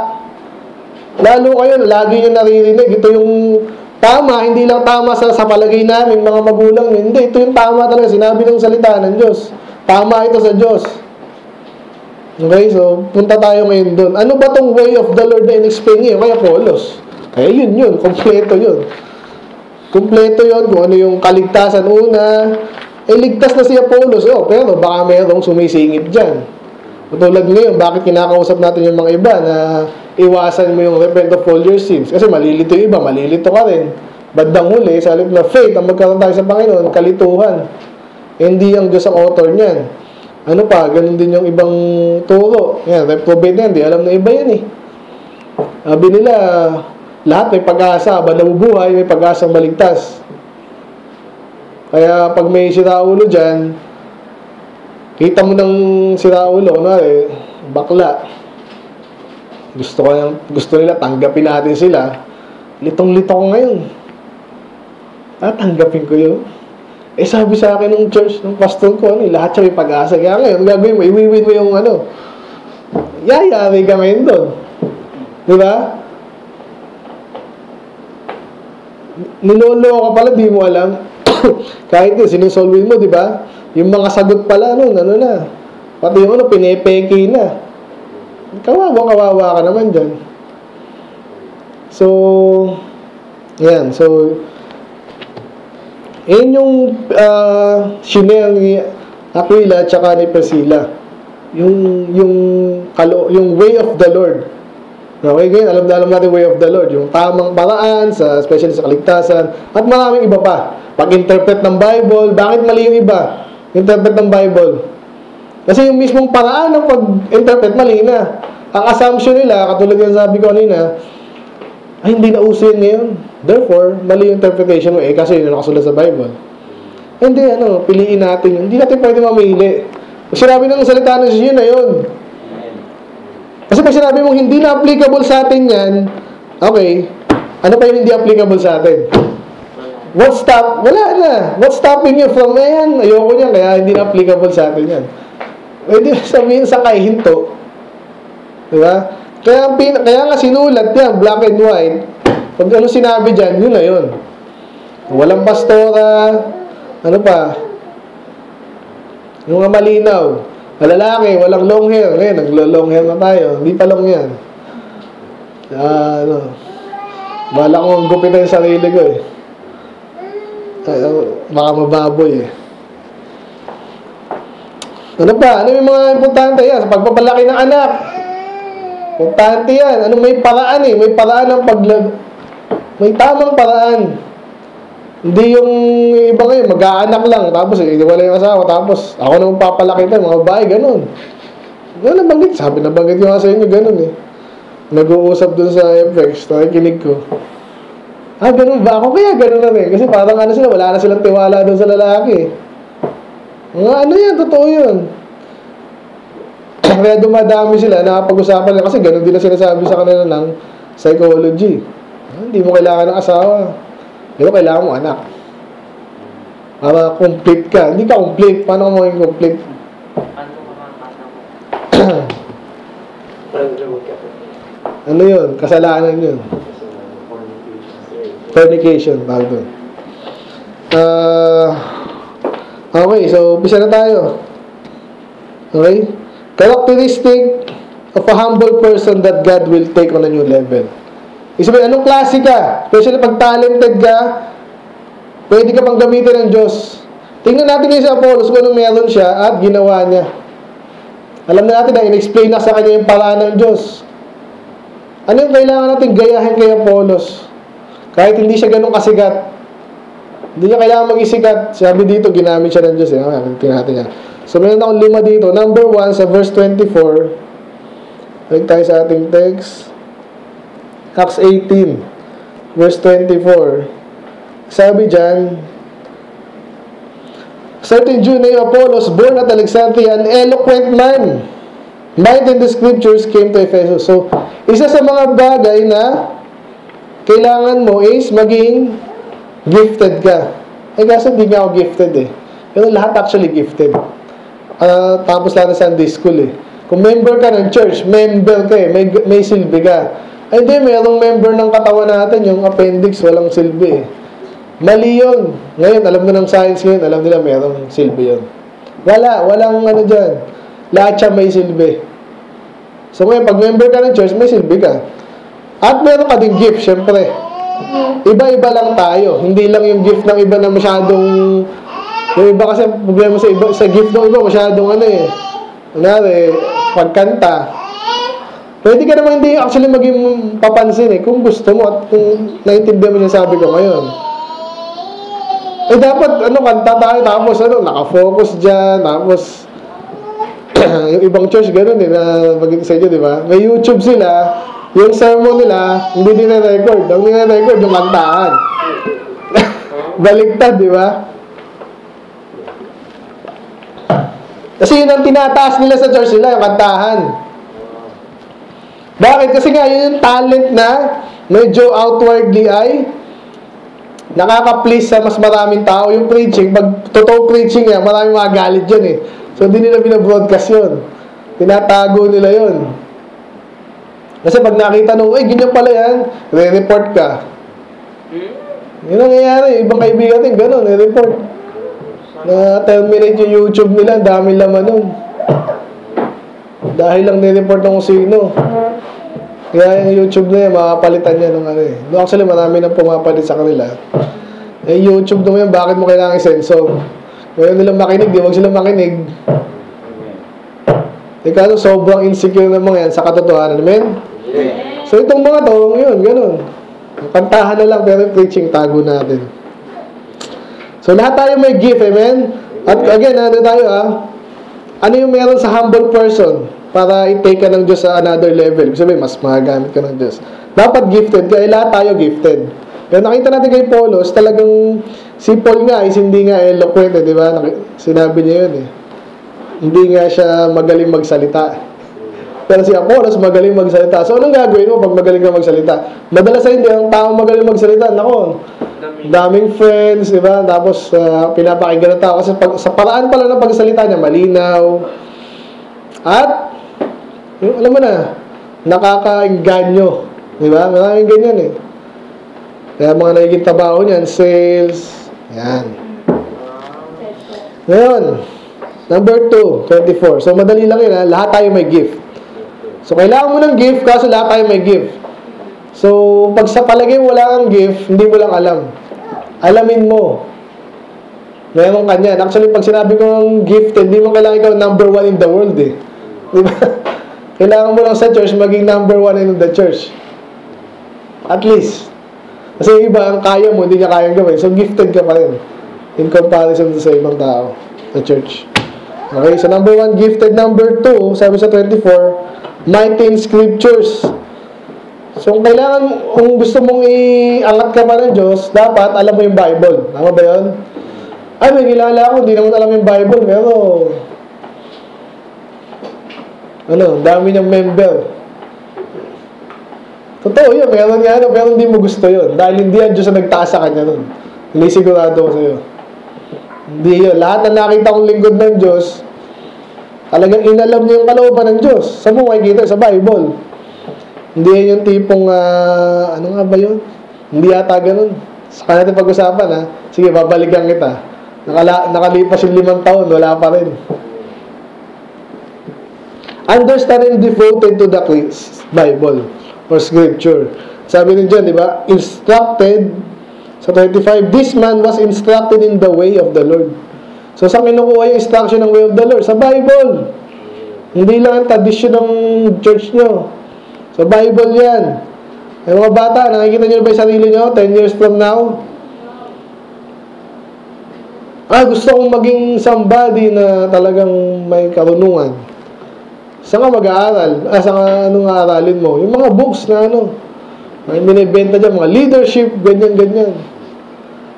Lalo kayo, lagi nyo naririnig. Ito yung tama, hindi lang tama sa palagay namin, mga magulang. Hindi, ito yung tama talaga. Sinabi ng salita ng Diyos. Tama ito sa Diyos. Okay, so, punta tayo ngayon doon. Ano ba tong way of the Lord na in-explain niyo? Kaya Apollos. Kaya yun. Kompleto yun. Kompleto yun. Kung ano yung kaligtasan una. Ligtas na si Apollos. Pero baka merong sumisingit dyan. Patulad ngayon, bakit kinakausap natin yung mga iba na iwasan mo yung repent of all your sins? Kasi malilito yung iba, malilito ka rin. Bandang huli, sa halip na faith, ang magkaroon tayo sa Panginoon, kalituhan. Hindi ang Diyos ang author niyan. Ano pa, ganun din yung ibang turo. Yan, reprobate na yan, di alam na iba yan eh. Sabi nila, lahat may pag-asa, habang nabubuhay, may pag-asang maligtas. Kaya pag may siraulo dyan, kita mo ng siraulo, kunwari, bakla. Gusto nila, tanggapin natin sila. Litong-lito ko ngayon. Tanggapin ko yun. Sabi sa akin ng church, ng pastor ko, ano, lahat siya may pag-asa. Kaya ngayon, gagawin mo, iwiwin mo yung ano, yayari ka ngayon doon. Diba? Niloloko ka pala, di mo alam. Kahit yun, sinusolwin mo, diba? Yung mga sagot pala nun, ano na. Pati yung ano, pinepeke na. Kawawa ka naman dyan. So, yan, so, yun yung shinel ni Aquila tsaka ni Priscilla. Yung way of the Lord. Okay, ganyan. Alam na alam natin way of the Lord. Yung tamang paraan, especially sa kaligtasan. At maraming iba pa. Pag-interpret ng Bible, bakit mali yung iba? Interpret ng Bible. Kasi yung mismong paraan ng pag-interpret, mali na. Ang assumption nila, katulad yung sabi ko kanina, ay, hindi na uso yun ngayon. Therefore, mali yung interpretation mo. Kasi yun yung nakasulat sa Bible. Hindi, ano, piliin natin yun. Hindi natin pwede mamili. Pag sinabi ng salita ng yun na yun. Kasi pag sinabi mong hindi na applicable sa atin yan, okay, ano pa yung hindi applicable sa atin? Wala na. What's stopping you from, ayan, ayoko niya, kaya hindi na applicable sa atin yan. Pwede sabihin sa kahinto. Diba? Kaya nga sinulat yan, black and white. Pag ano sinabi dyan, yun na yun. Walang pastora. Ano pa? Yung malinaw. Malalaki, walang long hair. Ngayon, naglo-long hair na tayo. Hindi pa long yan. Ano? Bala ko ang gupit na yung sarili ko eh. Baka mababoy eh. Ano pa? Ano yung mga importante yan? Sa pagpapalaki ng anak. Importante yan. Ano, may paraan eh. May paraan ng may tamang paraan. Hindi yung iba ngayon, mag-aanak lang. Tapos, wala yung asawa. Tapos, ako naman papalaki tayo. Mga babae, ganun. Ano nabanggit? Sabi nabanggit yung asawa nyo, ganun eh. Nag-uusap dun sa FX. Nakikinig ko. Ganun ba? Ako kaya ganun na eh. Kasi parang ano sila, wala na silang tiwala dun sa lalaki. Ano yan? Totoo yun. Kaya dumadami sila, nakapag-usapan lang. Kasi ganun din na sinasabi sa kanila ng psychology. Hindi mo kailangan ng asawa. Pero kailangan mo anak. Para complete ka. Hindi ka complete. Paano ka maging complete? Ano yun? Kasalanan yun. Fornication. Pardon. Okay. So, umpisa na tayo. Okay? Characteristic of a humble person that God will take on a new level. Isabi, anong klase ka? Especially pag talented ka, pwede ka pang gamitin ng Diyos. Tingnan natin kayo sa Apollos kung anong meron siya at ginawa niya. Alam na natin na in-explain na sa kanya yung paraan ng Diyos. Ano yung kailangan natin gayahin kay Apollos? Kahit hindi siya ganun kasikat, hindi niya kailangan mag-isikat. Sabi dito, ginamit siya ng Diyos. Tingnan natin yan. So, meron akong lima dito. Number 1, sa verse 24. Balik tayo sa ating text. Acts 18, verse 24. Sabi dyan, certain Jew named Apollos, born at Alexandria, an eloquent man, mighty in the scriptures, came to Ephesus. So, isa sa mga bagay na kailangan mo is maging gifted ka. Kaso hindi nga ako gifted eh. Pero lahat actually gifted. Tapos lang na Sunday school eh. Kung member ka ng church, member ka eh, may silbi ka. Ay di, mayroong member ng katawan natin, yung appendix, walang silbi eh. Mali yun. Ngayon, alam mo ng science ngayon, alam nila mayroong silbi yun. Walang ano dyan. Lahat siya may silbi. So ngayon, pag member ka ng church, may silbi ka. At meron ka ding gift, syempre. Iba-iba lang tayo. Hindi lang yung gift ng iba na masyadong... Yung iba kasi, problema sa iba, sa gift ng iba, masyadong ano eh. Kunwari, pagkanta. Pwede ka naman hindi actually maging papansin eh, kung gusto mo at kung naiintindihan mo yung sabi ko ngayon. Eh dapat, kanta tayo, tapos nakafocus dyan, tapos yung ibang church ganun eh, na maging sa inyo, di ba? May YouTube sila, yung sermon nila, hindi nina-record. Ang nina-record, yung kantaan. Baliktad, di ba? Kasi yun ang tinataas nila sa church nila, yung kantahan. Bakit? Kasi nga, yun yung talent na medyo outwardly ay nakaka-please sa mas maraming tao. Yung preaching, pag totoo preaching yan, maraming magagalit yun eh. So, hindi nila binabroadcast yun. Tinatago nila yun. Kasi pag nakita nung, ay, ganyan pala yan, re-report ka. Yun ang nangyayari. Ibang kaibigan din, gano'n, re-report. Na-terminate yung YouTube nila, dami laman nun. Dahil lang nireport ng sino. Kaya yung YouTube na yan, makapalitan niya ng ano eh. No, actually, marami nang pumapalit sa kanila. Eh, YouTube na yan, bakit mo kailangan i-sensor? Ngayon nilang makinig, di wag silang makinig. Eh, kaso sobrang insecure na mga yan sa katotohanan. Amen? So, itong mga to, yun, ganun. Kantahan na lang, pero preaching, tago natin. So, lahat tayo may gift, amen? At again, ano tayo ah? Ano yung meron sa humble person para i-take ka ng Diyos sa another level? Kasi mas magagamit ka ng Diyos. Dapat gifted. Kaya lahat tayo gifted. Kaya nakita natin kay Apollos, talagang si Paul nga is hindi nga eloquent, eh, di ba? Sinabi niya yun eh. Hindi nga siya magaling magsalita. Pero si Apollos magaling magsalita. So anong gagawin mo pag magaling ka magsalita? Madalas ay hindi ang tao magaling magsalita. Nako, daming friends, diba? Tapos pinapakinggan ng tao kasi pag, sa paraan pala ng pagsalita niya malinaw at alam mo na nakakainganyo, diba? Maraming ganyan eh. Kaya mga nagiging trabaho niyan, sales, yan. Ngayon, number 2, 24. So madali lang yun ha? Lahat tayo may gift. So kailangan mo ng gift kasi lahat tayo may gift. So, pag sa palagay wala kang gift, hindi mo lang alam. Alamin mo. Meron ka niyan. Actually, pag sinabi ko ng gift, hindi mo kailangan ikaw number 1 in the world eh. Diba? Kailangan mo lang sa church maging number 1 in the church. At least. Kasi iba ang kaya mo, hindi niya kayang gawin. So, gifted ka pa rin. In comparison sa ibang tao sa church. Okay, so number 1, gifted. Number 2, sabi sa 24, mighty in scriptures. So, kailangan, kung gusto mong iangat ka pa ng Diyos, dapat alam mo yung Bible. Tama ba yun? Ay, may kilala ako, hindi naman alam yung Bible, pero ano, dami niyang member. Totoo yun, meron nga, ano, pero hindi mo gusto yun. Dahil hindi ang Diyos na nagtaas sa kanya nun. Hindi sigurado ko sa'yo. Hindi yun. Lahat na nakita kong lingkod ng Diyos, talagang inalam niya yung kalooban ng Diyos. Sa buhay kita, sa Bible. Hindi yung tipong, ano nga ba yun? Hindi yata ganun. Saka natin pag-usapan, ha? Sige, babalikan kita. Nakalipas yung 5 taon, wala pa rin. Understand and devoted to the Bible or Scripture. Sabi rin dyan, di ba? Instructed, sa 25, this man was instructed in the way of the Lord. So, saan kinukuha yung instruction ng way of the Lord? Sa Bible. Hindi lang ang tradisyon ng church nyo. So, Bible yan. Ay, mga bata, nakikita nyo na ba yung sarili nyo? 10 years from now? Ah, gusto kong maging somebody na talagang may karunungan. Saan ka mag-aaral? Ah, saan ka anong aaralin mo? Yung mga books na ano, may binibenta dyan, mga leadership, ganyan, ganyan.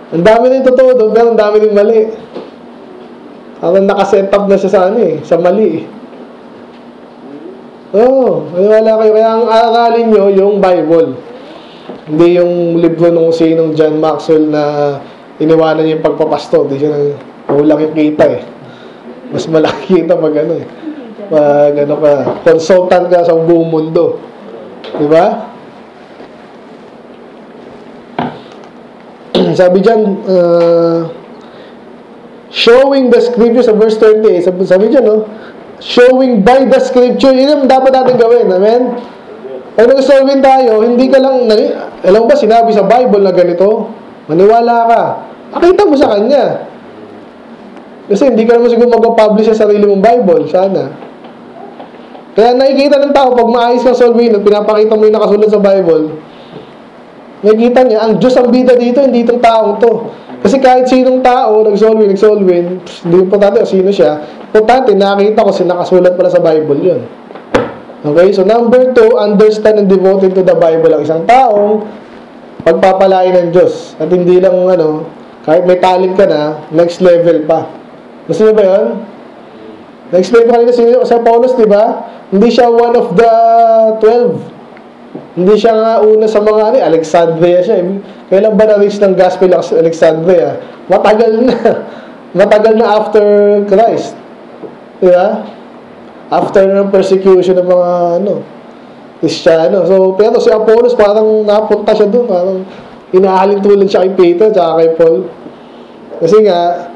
Ang dami na yung totoo doon, pero ang dami din mali. Parang nakaset up na siya sa ano eh, sa mali eh. Oo, oh, maniwala kayo. Kaya ang aralin nyo, yung Bible. Hindi yung libro nung sinong John Maxwell na iniwanan niya yung pagpapasto. Hindi siya na, ulang yung kita eh. Mas malaki kita pag ano eh. Pag ano ka, consultant ka sa buong mundo. Diba? Sabi dyan, showing the scriptures sa verse 38. Sabi dyan, no? Showing by the scripture. Yun ang dapat natin gawin. Amen? Pag nag-solving tayo, hindi ka lang, alam ba, sinabi sa Bible na ganito? Maniwala ka. Pakita mo sa kanya. Kasi hindi ka naman siguro mag-publish sa sarili mong Bible. Sana. Kaya nakikita ng tao, pag maayos kang solving at pinapakita mo yung nakasulat sa Bible, nakikita niya, ang Diyos ang bida dito, hindi itong taong to. Kasi kahit sinong tao, nagsolvin, hindi importante sino siya. Importante, nakita ko sinakasulat pala sa Bible yun. Okay, so number 2, understand and devoted to the Bible ang isang taong pagpapalain ng Diyos. At hindi lang, kahit may talent ka na, next level pa. Gusto niyo ba yun? Na-explain ko kanina sa Apollos, di ba? Hindi siya one of the 12. Hindi siya nga una sa mga Alexandria siya. Kailan ba na-reach ng gospel ng Alexandria? Matagal na. Matagal na after Christ. Diba? After ng persecution ng mga Kristiano. So, pero si Apollos parang napunta siya doon. Parang inahalin tulad siya kay Peter tsaka kay Paul. Kasi nga,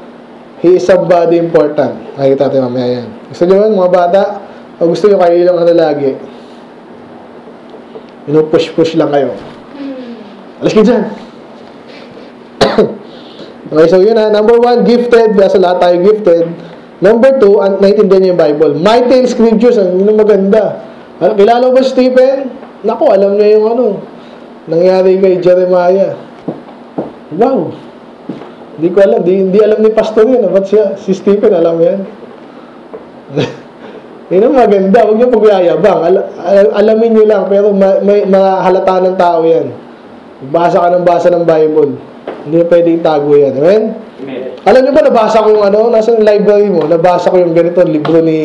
he is somebody important. Nakikita natin mamaya yan. Gusto nyo yun, mga bata? O gusto nyo kayo lang lagi? Push lang kayo. Alas ka dyan. Okay, so yun na. Number 1, gifted. Kasi lahat tayo gifted. Number 2, naiintindihan niyo yung Bible. Mighty in scriptures. Yun ang maganda. Kilala ba Stephen? Naku, alam niya yung nangyari kay Jeremiah. Wow! Hindi ko alam. Hindi alam ni Pastor yun. Ba't si Stephen alam yan? Yun ang maganda. Huwag niyo pagyayabang. Alamin niyo lang. Pero may mahalata ng tao yan. Basa ka ng basa ng Bible. Hindi na pwedeng tago yan. Amen? Amen. Alam niyo ba, nabasa ko yung nasa library mo. Nabasa ko yung ganito. Libro ni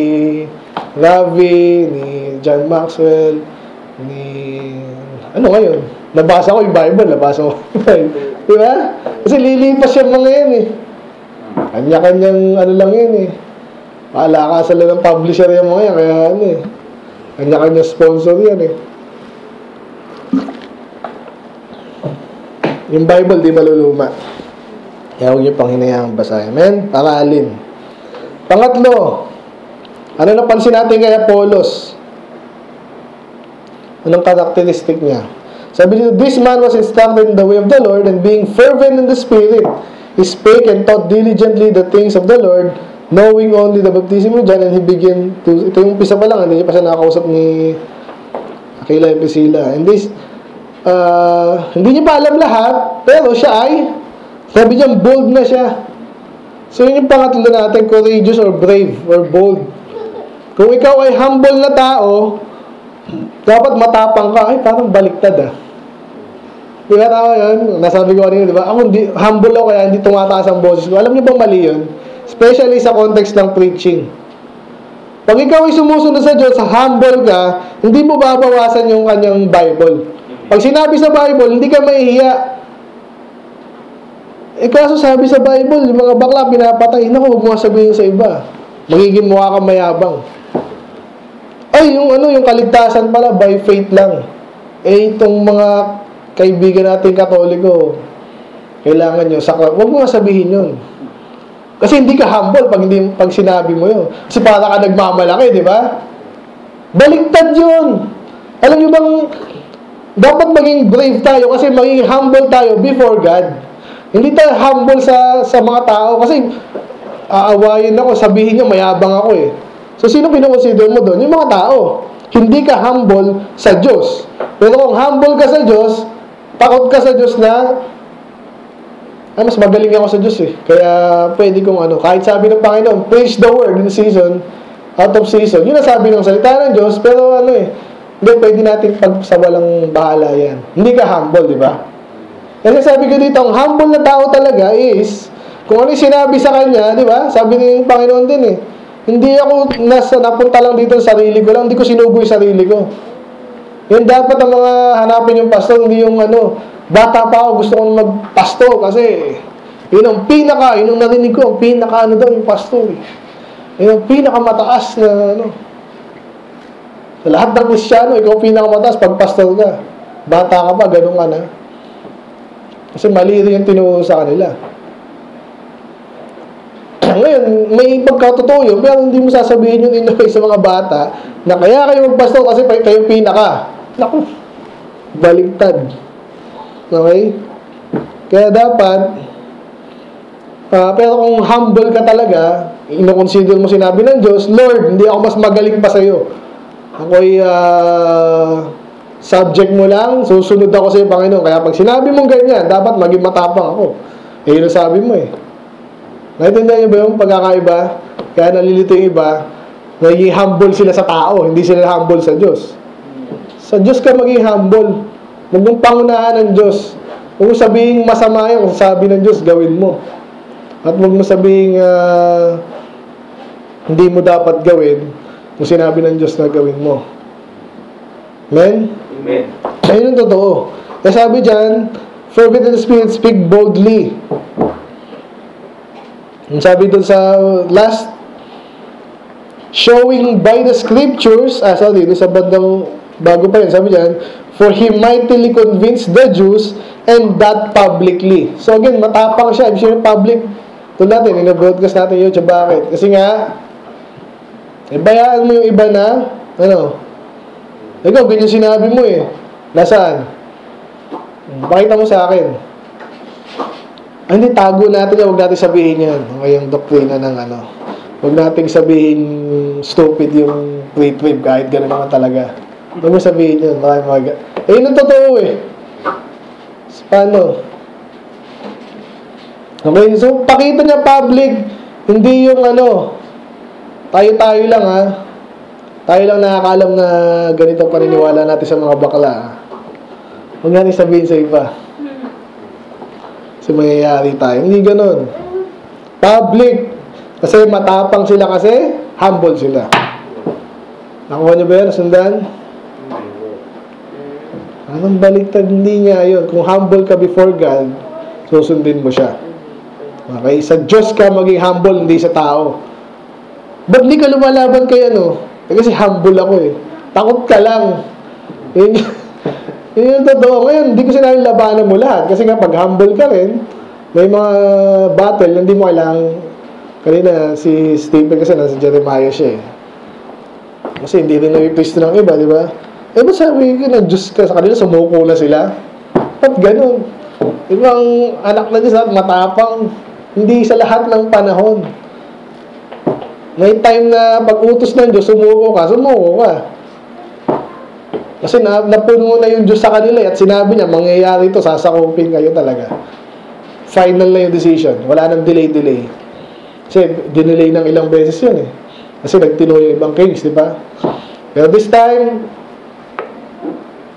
Ravi, ni John Maxwell, ni... ngayon? Nabasa ko yung Bible. Nabasa ko yung Bible. Diba? Kasi lilipas yung mga yan eh. Kanya-kanyang lang yan eh. Palakasan lang ng publisher yung mga yan. Kaya kanya-kanya sponsor yan eh. Yung Bible di maluluma. Kaya huwag niyo pang hinayang basahin. Amen? Paralin. Pangatlo. Ano napansin natin kay Apollos? Anong karakteristik niya? Sabi nito, this man was instructed in the way of the Lord, and being fervent in the Spirit, he spake and taught diligently the things of the Lord, knowing only the baptism of John, and he began to... Ito yung umpisa pa lang, hindi niya pa siya nakakausap ni Aquila and Priscilla. And this, hindi niya pa alam lahat, pero siya ay, sabi niya, bold na siya. So yun yung pangatlo natin, courageous or brave or bold. Kung ikaw ay humble na tao, dapat matapang ka. Ay, parang baliktad Diba tama yun? Nasabi ko kanina, diba? Ako, humble ako kaya hindi tumataas ang boses ko. Alam niyo ba mali yun? Especially sa context ng preaching. Pag ikaw ay sumusunod sa Diyos, humble ka, hindi mo babawasan yung kanyang Bible. Pag sinabi sa Bible, hindi ka mahihiya. Kaso sabi sa Bible, yung mga bakla pinapatay, naku, huwag mo sabihin sa iba. Magiging mukha kang mayabang. Ay, yung kaligtasan pala, by faith lang. Eh, itong mga kaibigan nating Katoliko, kailangan nyo, huwag mo sabihin yun. Kasi hindi ka humble pag sinabi mo yun. Kasi para ka nagmamalaki, di ba? Baliktad yun. Alam nyo bang, dapat maging brave tayo kasi maging humble tayo before God. Hindi tayo humble sa mga tao kasi aawayin ako, sabihin nyo, mayabang ako eh. So, sino pinaconsider mo doon? Yung mga tao. Hindi ka humble sa Diyos. Pero kung humble ka sa Diyos, takot ka sa Diyos na... Ay, mas magaling ako sa Diyos eh. Kaya pwede kong kahit sabi ng Panginoon, preach the word in season, out of season. Yun ang sabi ng salita ng Diyos, pero hindi, pwede natin sa walang bahala yan. Hindi ka humble, di ba? Kasi sabi ko dito, ang humble na tao talaga is, kung ano sinabi sa kanya, di ba? Sabi ng Panginoon din eh, hindi ako napunta lang dito sa sarili ko lang, hindi ko sinugo yung sarili ko. Yun dapat ang mga hanapin yung pastor, hindi yung bata pa ako, gusto kong magpasto kasi yun ang pinaka, yun ang narinig ko, ang pinaka daw yung pasto. Yun ang pinaka mataas na Sa lahat ng Kristiano, ikaw pinaka mataas pag pastor ka. Bata ka pa, ganun ka na. Kasi mali rin yung tinuro sa kanila. Ngayon, may pagkatotoo yun, pero hindi mo sasabihin yun in a way sa mga bata na kaya kayo magpasto kasi kayo pinaka. Naku, baligtad. Okay? Kaya dapat, pero kung humble ka talaga, inoconsider mo sinabi ng Diyos, Lord, hindi ako mas magaling pa sa'yo. Ako'y subject mo lang, susunod ako sa'yo, Panginoon. Kaya pag sinabi mong ganyan, dapat maging matapang ako. Eh, yun ang sabi mo eh. Naiintindihan niyo ba yung pagkakaiba? Kaya nalilito yung iba, naging humble sila sa tao, hindi sila humble sa Diyos. Sa Diyos ka maging humble. Huwag mong pangunahan ng Diyos. Huwag mo sabihin masama yan. Kung sabi ng Diyos, gawin mo. At huwag mo sabihin hindi mo dapat gawin kung sinabi ng Diyos na gawin mo. Amen? Amen. Ayun ang totoo. Kaya sabi dyan, for with the Spirit speak boldly. Ang sabi dun sa last, showing by the scriptures, sa bandang bago pa rin, sabi dyan, for he mightily convinced the Jews and that publicly. So again, matapang siya, ibig sabihin public. Ito natin, ina-broadcast natin yun, siya bakit? Kasi nga, bayaan mo yung iba na, ikaw, ganyan sinabi mo eh. Nasaan? Pakita mo sa akin. Hindi, tago natin yan, huwag natin sabihin yan. Okay, yung doktrina ng huwag nating sabihin stupid yung pre-trib kahit gano'n naman talaga. Huwag mo sabihin yun. Eh, yun ang totoo eh. So, paano? Okay, so pakita niya public. Hindi yung tayo-tayo lang ha. Tayo lang nakakalam na ganito paniniwala natin sa mga bakla. Huwag nating sabihin sa iba. Kasi mayayari tayo. Hindi gano'n. Public. Kasi matapang sila kasi, humble sila. Nakuha niyo ba yan? Nasundan? Anong baliktad? Hindi niya yun. Kung humble ka before God, susundin mo siya. Okay? Sa Diyos ka maging humble, hindi sa tao. Ba't hindi ka lumalaban kay Kasi humble ako eh. Takot ka lang. Yun yung totoo. Ngayon, hindi ko sinabing labanan mo lahat. Kasi nga, pag humble ka rin, may mga battle na hindi mo kailangang. Kanina, si Stephen kasi nasa Jeremiah siya eh. Kasi hindi rin na-replace ng iba, di ba? Eh, ba't sabi ko na Diyos ka sa kanila, sumuko na sila? Ba't ganun? Ibang anak na Diyos, matapang. Hindi sa lahat ng panahon. May time na pag-utos ng Diyos, sumuko ka. Kasi napuno na yung Diyos sa kanila at sinabi niya, mangyayari ito, sasakupin kayo talaga. Final na yung decision. Wala nang delay-delay. Kasi dinelay ng ilang beses yun eh. Kasi nagtino yung ibang kings, di ba? Pero this time,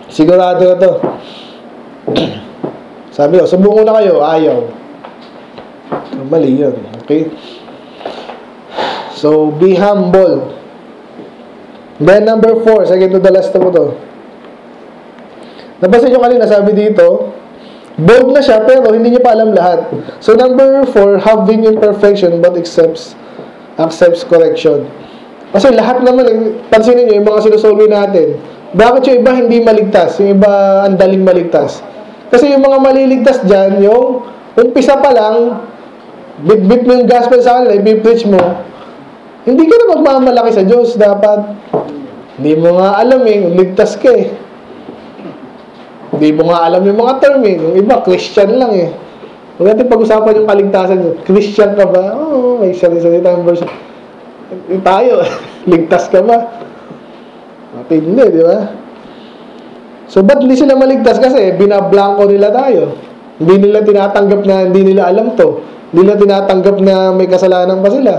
sigurado na to. Sabi ko, subukan na kayo, ayaw. Mali yun, okay? So, be humble. Then number 4, second to the last na po to. Napansin nyo kanina, sabi dito, bold na siya, pero hindi niya pa alam lahat. So, number 4, having imperfection but accepts correction. Kasi lahat naman, pansinin niyo, yung mga sinusolve natin. Bakit yung iba hindi maligtas? Yung iba ang daling maligtas? Kasi yung mga maliligtas dyan, yung umpisa pa lang, bit-bit mo yung gospel sa kanila, ibipreach mo, hindi ka na magmamalaki sa Diyos. Dapat, hindi mo nga alam eh, ligtas ka eh. Hindi mo nga alam yung mga term eh. Yung iba, Christian lang eh. Huwag natin pag-usapan yung kaligtasan nyo. Christian ka ba? Oo, may salita ng verse. Tayo, ligtas ka ba? Matindi, di ba? So, ba't hindi sila maligtas? Kasi binablanko nila tayo. Hindi nila tinatanggap na hindi nila alam to. Hindi nila tinatanggap na may kasalanan pa sila.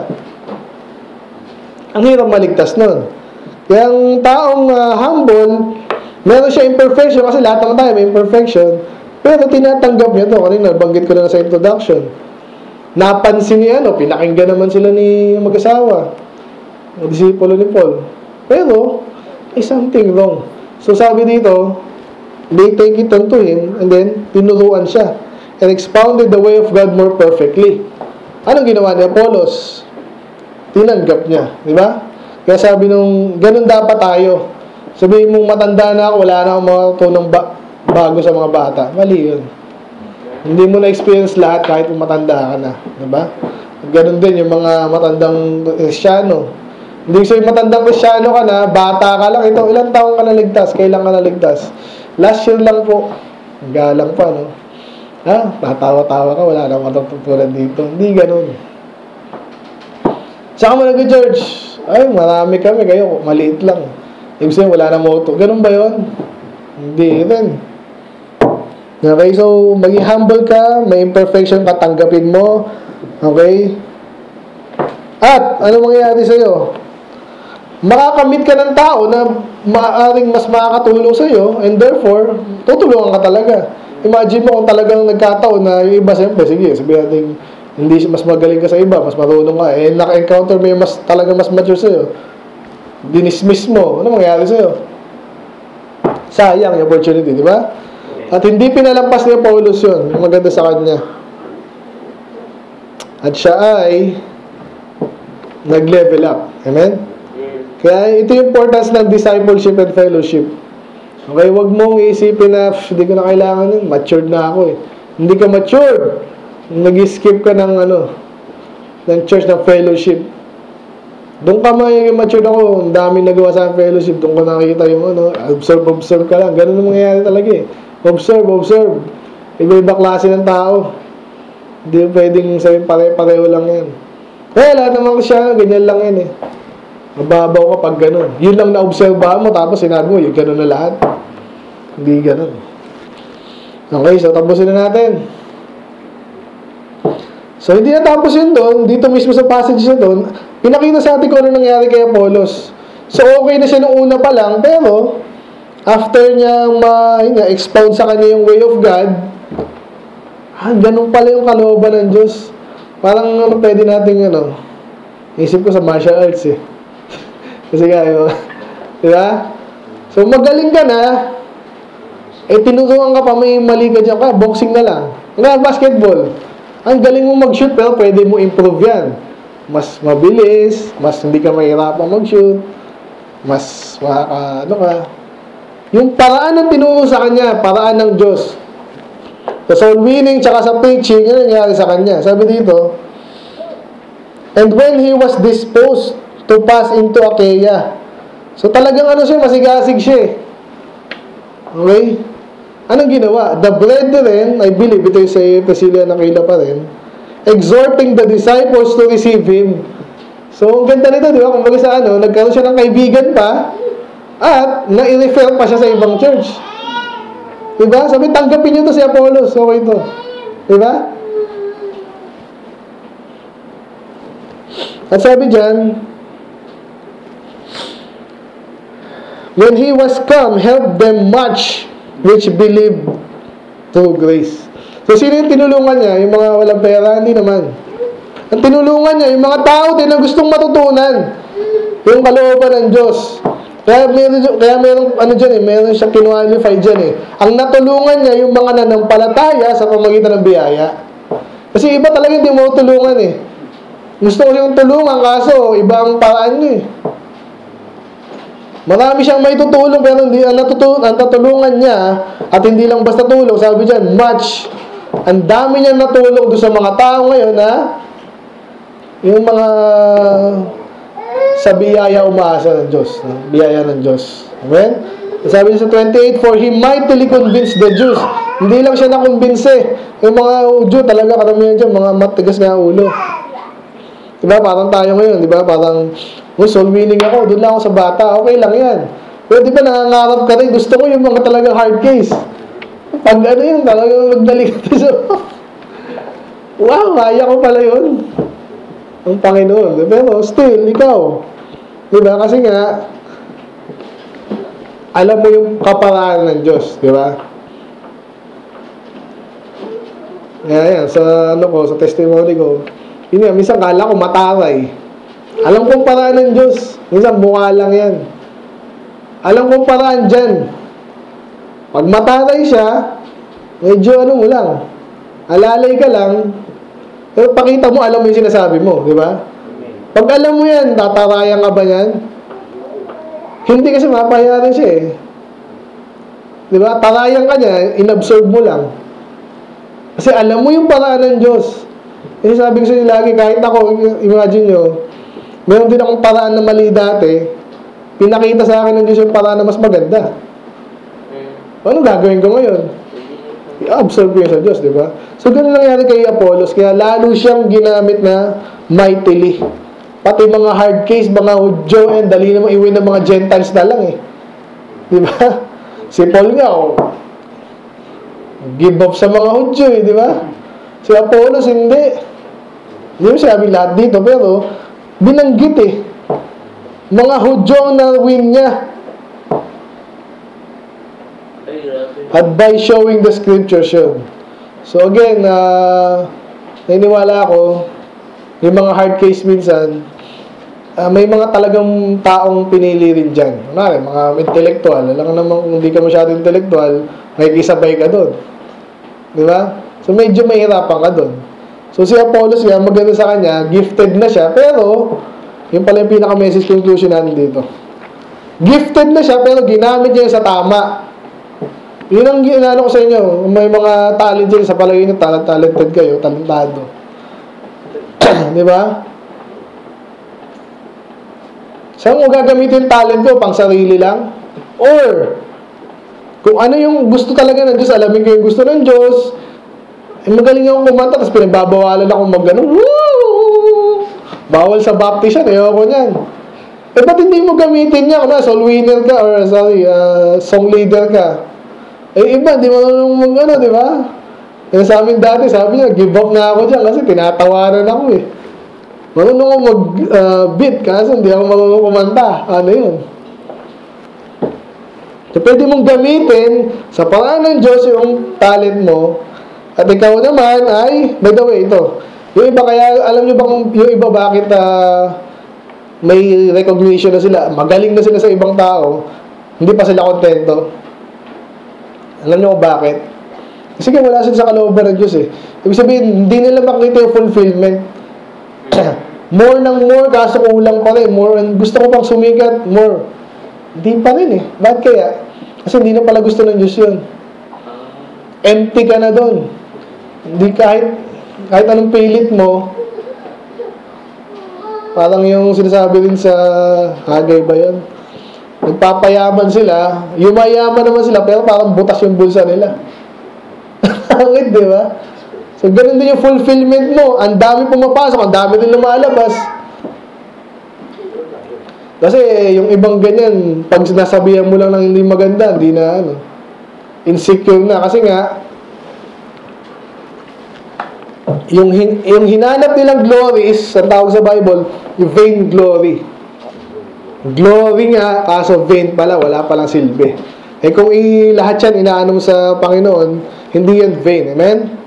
Ang hirap maligtas nun. Kaya ang taong humble, meron siya imperfection kasi lahat ng tayo may imperfection. Pero tinatanggap niya ito. Kanina, nabanggit ko na sa introduction. Napansin niya, pinakinggan naman sila ni mag-asawa. Disipulo ni Paul. Pero, is something wrong. So sabi dito, they take it unto him and then tinuruan siya and expounded the way of God more perfectly. Anong ginawa ni Apollos? Tinanggap niya. Di ba? Kaya sabi nung, ganun dapat tayo. Sabihin mong matanda na ako, wala na akong matutunang bago sa mga bata. Mali yun. Hindi mo na-experience lahat kahit kung matanda ka na. Diba? Ganun din yung mga matandang Kristyano. Hindi sa'yo matandang Kristyano ka na, bata ka lang. Ito, ilang taong ka naligtas? Kailan ka naligtas? Last year lang po. Galang pa, no? Tatawa-tawa ka, wala na akong matutunan dito. Hindi ganun. Saka mo nag-church. Ay, marami kami. Kayo, maliit lang. Ibig sabihin, wala na moto. Ganun ba yun? Hindi rin. Okay, so maging humble ka, may imperfection ka, tanggapin mo. Okay? At ano mangyayari sa'yo? Makakamit ka ng tao na maaaring mas makakatulong sa'yo, and therefore, tutulungan ka talaga. Imagine mo kung talagang nagkataon na yung iba, siyempre, sige, sabihin natin, hindi mas magaling ka sa iba, mas marunong ka, eh, naka-encounter mo yung mas, talaga mas mature sa'yo. Dinismiss mo. Ano mangyayari sa'yo? Sayang yung opportunity, di ba? At hindi pinalampas ni Apollos yun. Maganda sa kanya. At siya ay nag-level up. Amen? Kaya ito yung importance ng discipleship and fellowship. Okay, wag mong iisipin na, hindi ko na kailangan yun. Matured na ako eh. Hindi ka matured. Nag-skip ka ng ano, ng church, ng fellowship. Doon ka magiging matured ako. Ang daming nagawa sa fellowship. Doon ko nakikita yung ano, observe ka lang. Ganun ang mangyayari talaga eh. Observe. Iba-iba klase ng tao. Hindi pwedeng sabihin pare-pareho lang yan. Eh, lahat naman siya, ganyan lang yan eh. Mababaw ka pag ganun. Yun lang na-observahan mo, tapos sinabi mo, yung ganun na lahat. Hindi ganun. Okay, so tapusin na natin. So, hindi natapos yun doon. Dito mismo sa passage na doon, pinakita sa atin kung ano nangyari kay Apollos. So, okay na siya noong una pa lang, pero after niya ma-expound sa kanya yung way of God, ganun pala yung kalooban ng Diyos. Parang ano, pwede natin, ano, isip ko sa martial arts eh. Kasi kayo, diba? So, magaling ka na, eh, tinutuan ka pa, may mali ka dyan ka, boxing na lang. Yung basketball. Ang galing mo mag-shoot, pero pwede mo improve yan. Mas mabilis, mas hindi ka mahirapang mag-shoot, mas ano ka. Yung paraan ng tinuro sa kanya, paraan ng Diyos. So, sa winning, tsaka sa preaching, yun ang nangyari sa kanya. Sabi dito, and when he was disposed to pass into Achaia. So, talagang ano siya, masigasig siya. Okay? Anong ginawa? The brethren, I believe, ito yung sa Priscilla na Aquila pa rin, exhorting the disciples to receive him. So, ang ganda nito, di ba? Kung baga sa ano, nagkaroon siya ng kaibigan pa, at na-refer pa siya sa ibang church. Diba? Sabi, tanggapin nyo to si Apollos. Okay to. Diba? At sabi dyan, when he was come, help them much which believe through grace. So, sino yung tinulungan niya? Yung mga walang pera? Hindi naman. Ang tinulungan niya, yung mga tao din na gustong matutunan yung kalooban ng Diyos. Kaya meron, ano dyan eh, meron siyang kinualify dyan eh. Ang natulungan niya, yung mga nanampalataya sa pamagitan ng biyaya. Kasi iba talaga hindi mo tulungan eh. Gusto ko siyang tulungan, kaso iba ang paraan niya eh. Marami siyang may tutulong, pero hindi, ang natulungan niya, at hindi lang basta tulong, sabi dyan, much. Ang dami niya natulong doon sa mga tao ngayon, ha? Yung mga sa biyaya umaasa ng Diyos. Biyaya ng Diyos. Amen? Sabi niya sa 28, for he mightily convinced the Jews. Hindi lang siya na-convince eh. Yung mga Jew talaga, karamihan dyan, mga matigas na ulo. Diba? Parang tayo ngayon, diba? Parang, oh, soul winning ako, doon lang ako sa bata, okay lang yan. Pero diba, nangangarap ka rin, gusto ko yung mga talagang hard case. Pag ano yun, talagang magdaling ka. Wow, kaya ko pala yun. Ang Panginoon. Pero still, ikaw. Diba? Kasi nga, alam mo yung kaparaan ng Diyos. Diba? Ngayon, sa ano ko, sa testimony ko, yun yan, minsan kala ko mataray. Alam kong paraan ng Diyos. Minsan mukha lang yan. Alam kong paraan dyan. Pag mataray siya, medyo ano mo lang. Alalay ka lang. Pero pakita mo, alam mo yung sinasabi mo, di ba? Pag alam mo yan, tatarayan ka ba yan? Hindi kasi mapahiya siya eh. Di ba? Tarayan ka niya, inabsorb mo lang. Kasi alam mo yung paraan ng Diyos. Eh, sabi ko sa'yo lagi, kahit ako, imagine nyo, meron din akong paraan na mali dati, pinakita sa akin ng Diyos yung paraan na mas maganda. Ano gagawin ko ngayon? I-absorb ko yun sa Diyos, di ba? So, ganun nangyari kay Apollos. Kaya lalo siyang ginamit na mightily. Pati mga hard case, mga Hudyo, and dali namang iwin ng mga Gentiles na lang eh. Di ba? Si Paul nga, oh, Give up sa mga Hudyo, eh, di ba? Si Apollos, hindi. Hindi mo sabi lahat dito, pero binanggit eh. Mga Hudyo ang na-win niya. At by showing the scriptures yun. So again, naniniwala ako, yung mga hard case minsan, may mga talagang taong pinili rin dyan. Kunwari, mga intellectual. Alam naman kung hindi ka masyado intellectual, nakikisabay ka doon. Di ba? So, medyo mahirapan ka doon. So, si Apollos nga, maganda sa kanya, gifted na siya, pero, yun pala yung pinaka-message conclusion natin dito. Gifted na siya, pero ginamit niya sa tama. Yun ang ginano ko sa inyo. May mga talent dyan, sa palagay nyo, talented kayo, talentado. Di ba? Saan mo gagamitin talent ko? Pang sarili lang? Or, kung ano yung gusto talaga ng Diyos, alamin ko yung gusto ng Diyos, eh, magaling akong kumanta, tapos pinagbabawalan akong mag-ganong, woo! Bawal sa baptisyan, ayoko niyan. Eh, ba't hindi mo gamitin niya? Kung na, soul winner ka, or sorry, song leader ka. Eh, iba, di mo mag-ano, di ba? Eh, sa amin dati, sabi niya, give up na ako dyan kasi tinatawaran ako eh. Marunong ako mag-beat, kasi hindi ako marunong kumanta. Ano yun? So, pwede mong gamitin sa paraan ng Diyos yung talent mo. At ikaw naman ay, by the way, ito. Yung iba, kaya alam nyo ba kung yung iba bakit may recognition na sila? Magaling na sila sa ibang tao. Hindi pa sila kontento. Alam nyo bakit? Kasi wala sila sa kalooban ng Diyos eh. Ibig sabihin, hindi nila makita yung fulfillment. More ng more, kaso kulang pa rin. More, and gusto ko pang sumikat, more. Hindi pa rin eh. Bakit kaya? Kasi hindi na pala gusto ng Diyos yun. Empty ka na doon. Hindi kahit anong pilit mo, parang yung sinasabi rin sa Hagay ba yun? Nagpapayaman sila, yumayaman naman sila, pero parang butas yung bulsa nila. Bakit, di ba? So, ganun din yung fulfillment mo. Ang dami pumapasok, ang dami din lumalabas. Kasi, yung ibang ganyan, pag sinasabihan mo lang ng hindi maganda, hindi na, ano, insecure na. Kasi nga, yung hinanap nilang glory is, ang tawag sa Bible, yung vain glory. Glory nga, kaso vain pala, wala palang silbi. Eh, kung lahat yan, inaano mo sa Panginoon, hindi yan vain. Amen?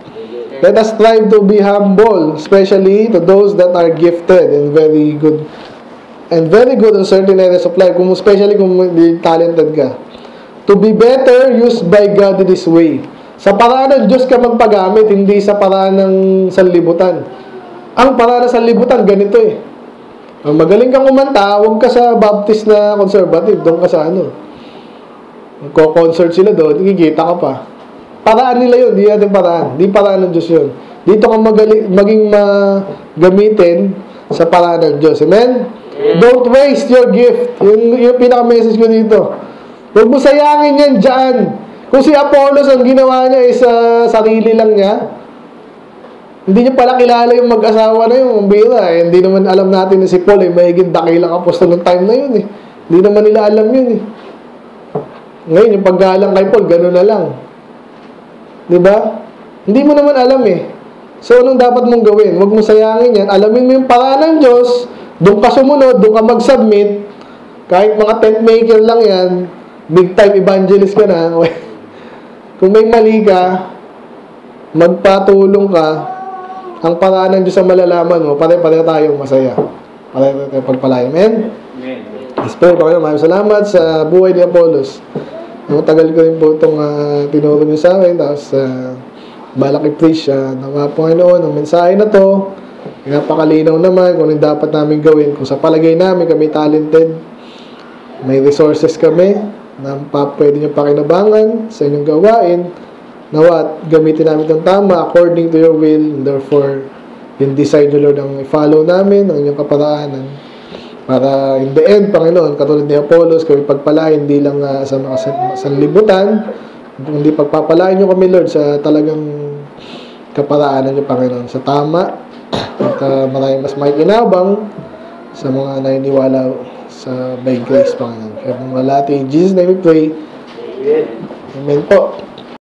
Let us strive to be humble, especially to those that are gifted and very good in certain areas of life, especially kung talented ka. To be better used by God in this way. Sa paraan ng Diyos ka magpagamit, hindi sa paraan ng sanlibutan. Ang paraan ng sanlibutan, ganito eh. Ang magaling kang kumanta, huwag ka sa Baptist na conservative, doon ka sa ano. Concert sila doon, kikita ka pa. Paraan nila yun, di natin paraan. Di paraan ng Diyos yun. Dito kang maging magamitin sa paraan ng Diyos. Amen? Don't waste your gift. Yung pinaka-message ko dito. Huwag mo sayangin yan dyan. Kung si Apollos ang ginawa niya is sarili lang niya, hindi niya pala kilala yung mag-asawa na yun, ang bira. Eh. Hindi naman alam natin na si Paul ay mahiging dakilang apostol ng time na yun. Eh. Hindi naman nila alam yun. Eh. Ngayon, yung paggalang kay Paul, gano'n na lang. Diba? Hindi mo naman alam eh. So, anong dapat mong gawin? Huwag mo sayangin yan. Alamin mo yung paraan ng Diyos. Doon ka sumunod, doon ka mag-submit. Kahit mga tent maker lang yan, big time evangelist ka na. Kung may mali ka, magpatulong ka, ang paraan ng Diyos ang malalaman mo. Pare-pare tayong masaya. Pare-pare tayong pagpalain. Amen? Amen. Espero pa kayo. Maraming salamat sa buhay ni Apollos. Matagal ko rin po itong tinuro niyo sa akin. Tapos, balak i-preach naman po ngayon ang mensahe na to. Napakalinaw naman kung ano dapat namin gawin. Kung sa palagay namin kami talented, may resources kami na pwede nyo pakinabangan sa inyong gawain. Nawa, gamitin namin itong tama according to your will. And therefore, yung decide nyo, Lord, ang i-follow namin, ang inyong kaparaanan. Para in the end, Panginoon, katulad ni Apollos, kami pagpalain, hindi lang sa mga sanlibutan, hindi pagpapalain nyo kami, Lord, sa talagang kaparaanan nyo, Panginoon, sa tama, at maraming mas may kinabang sa mga naniniwala sa by grace, Panginoon. Kaya kung malati, in Jesus' name we pray. Amen po.